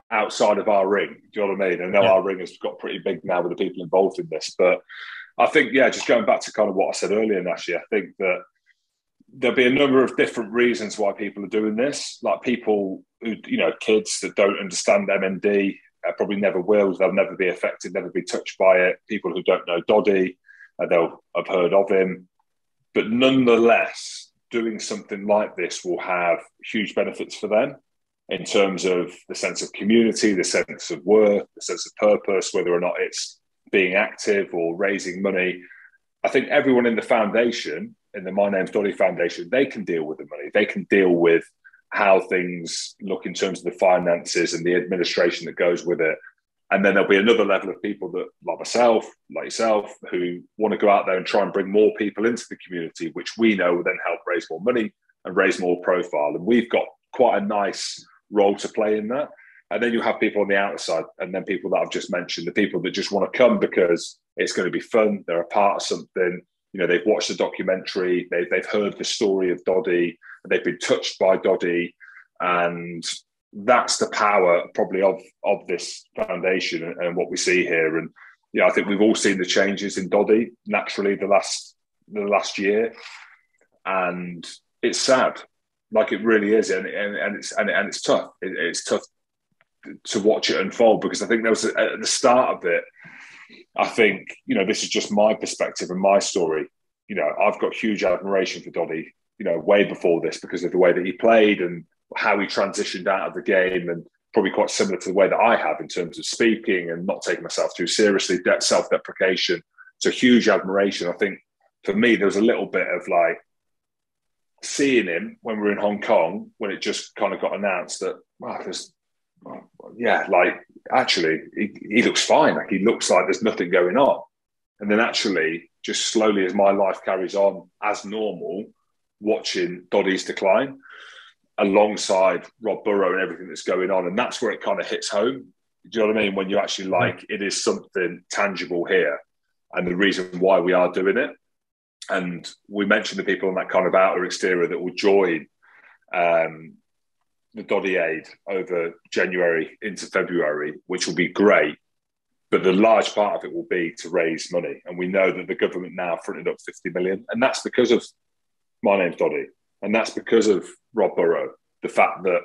outside of our ring. Do you know what I mean? I know yeah. Our ring has got pretty big now with the people involved in this. But I think, yeah, just going back to kind of what I said earlier, Nashie, I think that there'll be a number of different reasons why people are doing this. Like people who, you know, kids that don't understand M N D, I probably never will. They'll never be affected, never be touched by it. People who don't know Doddie, uh, they'll have heard of him. But nonetheless, doing something like this will have huge benefits for them in terms of the sense of community, the sense of work, the sense of purpose, whether or not it's being active or raising money. I think everyone in the foundation, in the My Name's Doddie Foundation, they can deal with the money. They can deal with how things look in terms of the finances and the administration that goes with it. And then there'll be another level of people that, like myself, like yourself, who want to go out there and try and bring more people into the community, which we know will then help raise more money and raise more profile. And we've got quite a nice role to play in that. And then you have people on the outside, and then people that I've just mentioned, the people that just want to come because it's going to be fun. They're a part of something. You know, they've watched the documentary, they've, they've heard the story of Doddie, they've been touched by Doddie, and that's the power probably of, of this foundation and, and what we see here. And, you know, I think we've all seen the changes in Doddie, naturally, the last the last year, and it's sad. Like, it really is, and, and, and, it's, and, and it's tough. It, it's tough to watch it unfold, because I think there was, at the start of it, I think, you know, this is just my perspective and my story. You know, I've got huge admiration for Doddie, you know, way before this, because of the way that he played and how he transitioned out of the game, and probably quite similar to the way that I have in terms of speaking and not taking myself too seriously, that self-deprecation. So huge admiration. I think for me, there was a little bit of like seeing him when we were in Hong Kong, when it just kind of got announced that, wow, there's, yeah, like, actually, he, he looks fine. Like, he looks like there's nothing going on. And then actually, just slowly as my life carries on as normal, watching Doddie's decline alongside Rob Burrow and everything that's going on. And that's where it kind of hits home. Do you know what I mean? When you're actually like, it is something tangible here and the reason why we are doing it. And we mentioned the people on that kind of outer exterior that will join um the Doddie Aid over January into February, which will be great, but the large part of it will be to raise money. And we know that the government now fronted up fifty million, and that's because of My Name's Doddie, and that's because of Rob Burrow. The fact that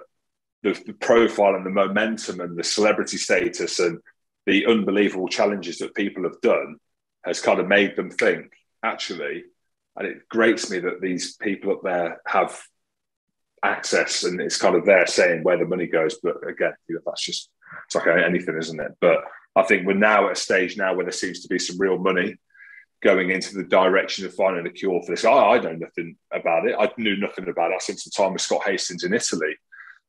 the, the profile and the momentum and the celebrity status and the unbelievable challenges that people have done has kind of made them think, actually, and it grates me that these people up there have access, and it's kind of there saying where the money goes. But again, that's just, it's like anything, isn't it? But I think we're now at a stage now where there seems to be some real money going into the direction of finding a cure for this. I, I know nothing about it. I knew nothing about it. I spent some time with Scott Hastings in Italy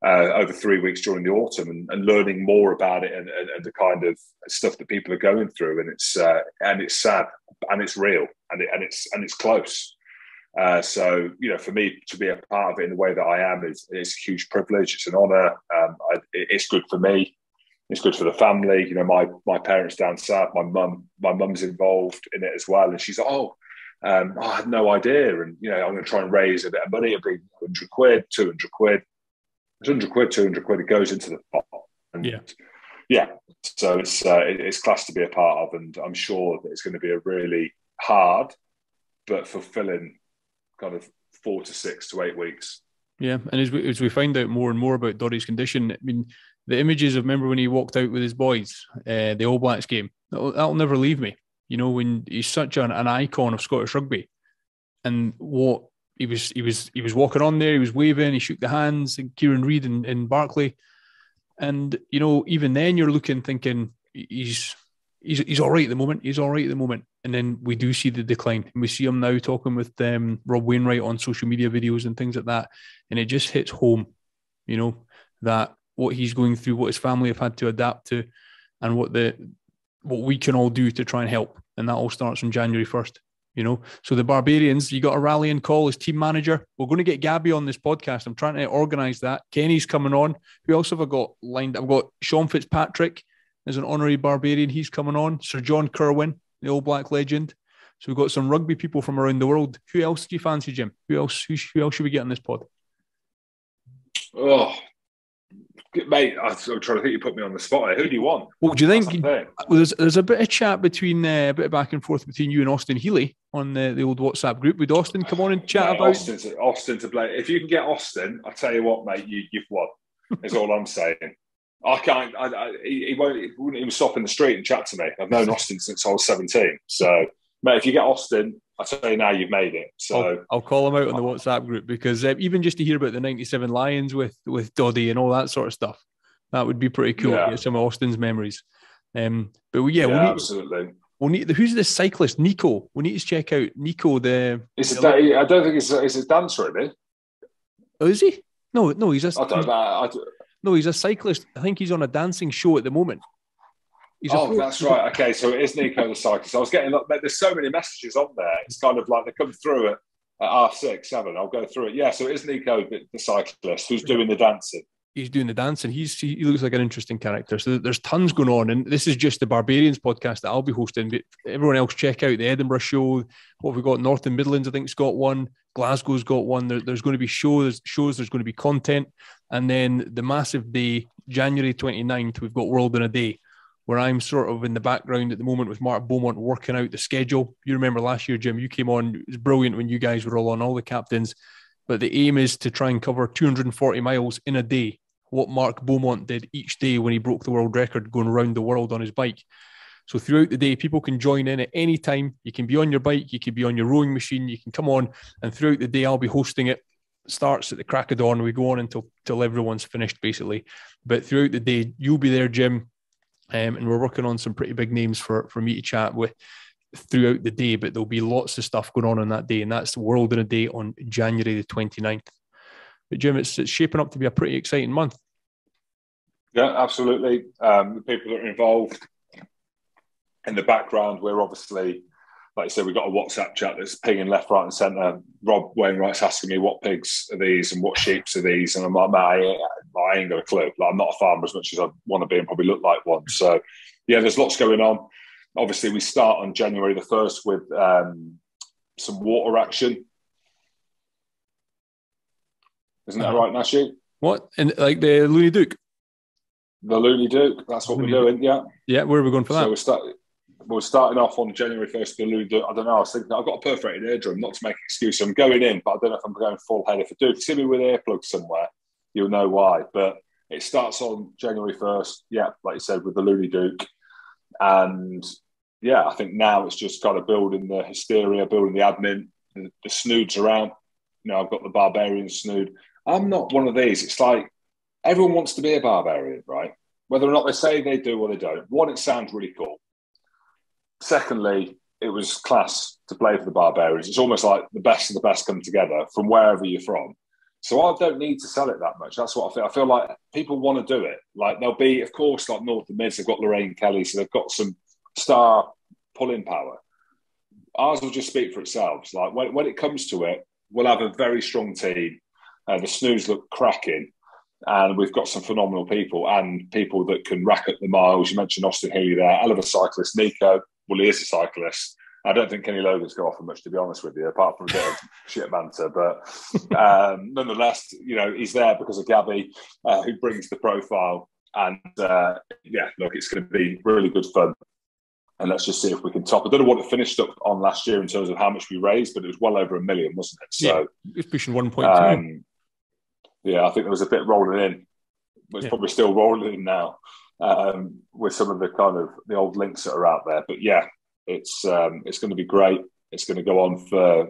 uh, over three weeks during the autumn, and, and learning more about it, and, and, and the kind of stuff that people are going through. And it's uh, and it's sad, and it's real, and it, and it's and it's close. Uh, so, you know, for me to be a part of it in the way that I am is, is a huge privilege. It's an honour. Um, I, it's good for me. It's good for the family. You know, my my parents down south, my mum, my mum's involved in it as well. And she's like, oh, um, I had no idea. And, you know, I'm going to try and raise a bit of money. It'll be a hundred quid, two hundred quid. a hundred quid, two hundred quid, it goes into the pot. And yeah. Yeah. So it's, uh, it's class to be a part of. And I'm sure that it's going to be a really hard but fulfilling kind of four to six to eight weeks. Yeah. And as we, as we find out more and more about Doddie's condition, I mean, the images of, remember when he walked out with his boys, uh, the All Blacks game, that'll, that'll never leave me. You know, when he's such an, an icon of Scottish rugby, and what he was, he was, he was walking on there, he was waving, he shook the hands, and Kieran Reid and, and Barclay. And, you know, even then you're looking, thinking he's, he's, he's all right at the moment. He's all right at the moment. And then we do see the decline, and we see him now talking with um, Rob Wainwright on social media videos and things like that. And it just hits home, you know, that what he's going through, what his family have had to adapt to, and what the what we can all do to try and help. And that all starts on January first, you know. So the Barbarians, you got a rally and call as team manager. We're going to get Gabby on this podcast. I'm trying to organise that. Kenny's coming on. Who else have I got lined up? I've got Sean Fitzpatrick as an honorary Barbarian. He's coming on. Sir John Kerwin, the All Black legend. So we've got some rugby people from around the world. Who else do you fancy, Jim? Who else? Who, who else should we get on this pod? Oh, mate, I'm trying to think. You put me on the spot. Who do you want? What do you think? You, well, there's there's a bit of chat between uh, a bit of back and forth between you and Austin Healy on the, the old WhatsApp group. Would Austin come on and chat mate, about Austin to, Austin to play? If you can get Austin, I tell you what, mate, you, you've won. Is all I'm saying. I can't. I, I, he, he won't. He wouldn't even stop in the street and chat to me. I've known Austin since I was seventeen. So, mate, if you get Austin, I tell you now, you've made it. So I'll, I'll call him out on the WhatsApp group, because uh, even just to hear about the ninety-seven Lions with with Doddie and all that sort of stuff, that would be pretty cool. Yeah. Get some of Austin's memories. Um, but we, yeah, yeah we need, absolutely. We'll need. Who's this cyclist, Nico? We need to check out Nico. The it's the, a, I don't think it's a, it's a dancer, is it? Oh, is he? No, no, he's a. I don't know. I don't, No, he's a cyclist. I think he's on a dancing show at the moment. He's oh, a that's right. Okay, so it is Nico the cyclist. I was getting up. There's so many messages on there. It's kind of like they come through at, at half six, seven. I'll go through it. Yeah, so it is Nico the, the cyclist who's doing the dancing. He's doing the dancing. He's he looks like an interesting character. So there's tons going on, and this is just the Barbarians podcast that I'll be hosting. Everyone else, check out the Edinburgh show. What have we got? North and Midlands, I think's got one. Glasgow's got one. There, there's going to be shows. Shows. There's going to be content. And then the massive day, January twenty-ninth, we've got World in a Day, where I'm sort of in the background at the moment with Mark Beaumont working out the schedule. You remember last year, Jim, you came on. It was brilliant when you guys were all on, all the captains. But the aim is to try and cover two hundred forty miles in a day, what Mark Beaumont did each day when he broke the world record going around the world on his bike. So throughout the day, people can join in at any time. You can be on your bike, you can be on your rowing machine, you can come on. And throughout the day, I'll be hosting it. Starts at the crack of dawn. We go on until till everyone's finished, basically. But throughout the day, you'll be there, Jim, um, and we're working on some pretty big names for, for me to chat with throughout the day. But there'll be lots of stuff going on on that day, and that's the World in a Day on January the twenty-ninth. But Jim, it's, it's shaping up to be a pretty exciting month. Yeah, absolutely. Um, the people that are involved in the background, we're obviously... Like I said, we've got a WhatsApp chat that's pinging left, right and centre. Rob Wainwright's asking me what pigs are these and what sheeps are these. And I'm like, mate, I ain't got a clue. Like, I'm not a farmer as much as I want to be and probably look like one. So, yeah, there's lots going on. Obviously, we start on January the first with um, some water action. Isn't that right, Nashie? What? And like the Looney Duke? The Looney Duke. That's what Looney we're doing, Duke. yeah. Yeah, where are we going for that? So we're starting... We're starting off on January first. I don't know. I was thinking, I've got a perforated eardrum, not to make an excuse. I'm going in, but I don't know if I'm going full head. If I do, see me with earplugs somewhere, you'll know why. But it starts on January first. Yeah, like you said, with the Looney Duke. And yeah, I think now it's just kind of building the hysteria, building the admin, the, the snoods around. You know, I've got the Barbarian snood. I'm not one of these. It's like everyone wants to be a barbarian, right? Whether or not they say they do or they don't. One, it sounds really cool. Secondly, it was class to play for the Barbarians. It's almost like the best of the best come together from wherever you're from. So I don't need to sell it that much. That's what I feel. I feel like people want to do it. Like they'll be, of course, like North and Mids, they've got Lorraine Kelly, so they've got some star pulling power. Ours will just speak for itself. Like when, when it comes to it, we'll have a very strong team. Uh, the Snooze look cracking. And we've got some phenomenal people and people that can rack up the miles. You mentioned Austin Healy there. I love a cyclist. Nico, well, he is a cyclist. I don't think Kenny Logan's got off much, to be honest with you, apart from a bit of shit banter. But um, nonetheless, you know, he's there because of Gabby, uh, who brings the profile. And, uh, yeah, look, it's going to be really good fun. And let's just see if we can top. I don't know what it finished up on last year in terms of how much we raised, but it was well over a million, wasn't it? So, yeah, it's pushing one point two. Um, Yeah, I think there was a bit rolling in. It's yeah. probably still rolling in now um, with some of the kind of the old links that are out there. But yeah, it's um, it's going to be great. It's going to go on for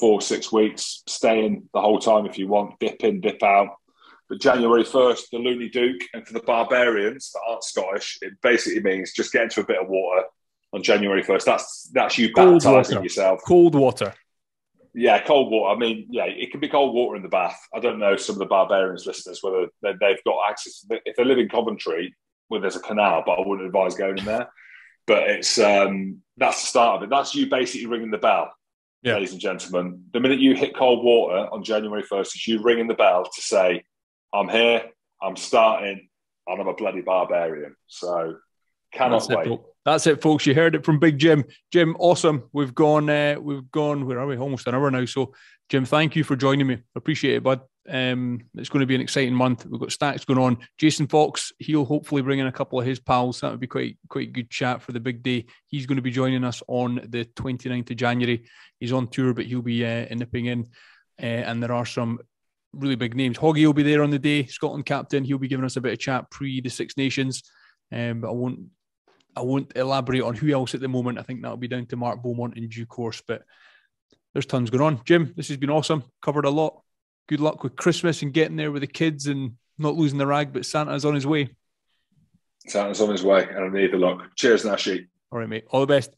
four, six weeks, stay in the whole time if you want, dip in, dip out. But January first, the Looney Duke, and for the Barbarians that aren't Scottish, it basically means just get into a bit of water on January first. That's that's you Cold baptising water. yourself. Cold water. Yeah, cold water. I mean, yeah, it can be cold water in the bath. I don't know some of the Barbarians listeners whether they've got access to the, if they live in Coventry, well, there's a canal, but I wouldn't advise going in there. But it's um, that's the start of it. That's you basically ringing the bell, yeah. ladies and gentlemen. The minute you hit cold water on January first, it's you ringing the bell to say, I'm here, I'm starting, and I'm a bloody Barbarian. So cannot that's wait. That's it, folks. You heard it from Big Jim. Jim, awesome. We've gone, uh, we've gone, where are we? Almost an hour now. So, Jim, thank you for joining me. Appreciate it, bud. Um, it's going to be an exciting month. We've got stacks going on. Jason Fox, he'll hopefully bring in a couple of his pals. That would be quite, quite good chat for the big day. He's going to be joining us on the twenty-ninth of January. He's on tour, but he'll be uh, nipping in. Uh, and there are some really big names. Hoggy will be there on the day. Scotland captain. He'll be giving us a bit of chat pre the Six Nations. Um, but I won't. I won't elaborate on who else at the moment. I think that'll be down to Mark Beaumont in due course, but there's tons going on. Jim, this has been awesome. Covered a lot. Good luck with Christmas and getting there with the kids and not losing the rag, but Santa's on his way. Santa's on his way, and I need the luck. Cheers, Nashie. All right, mate. All the best.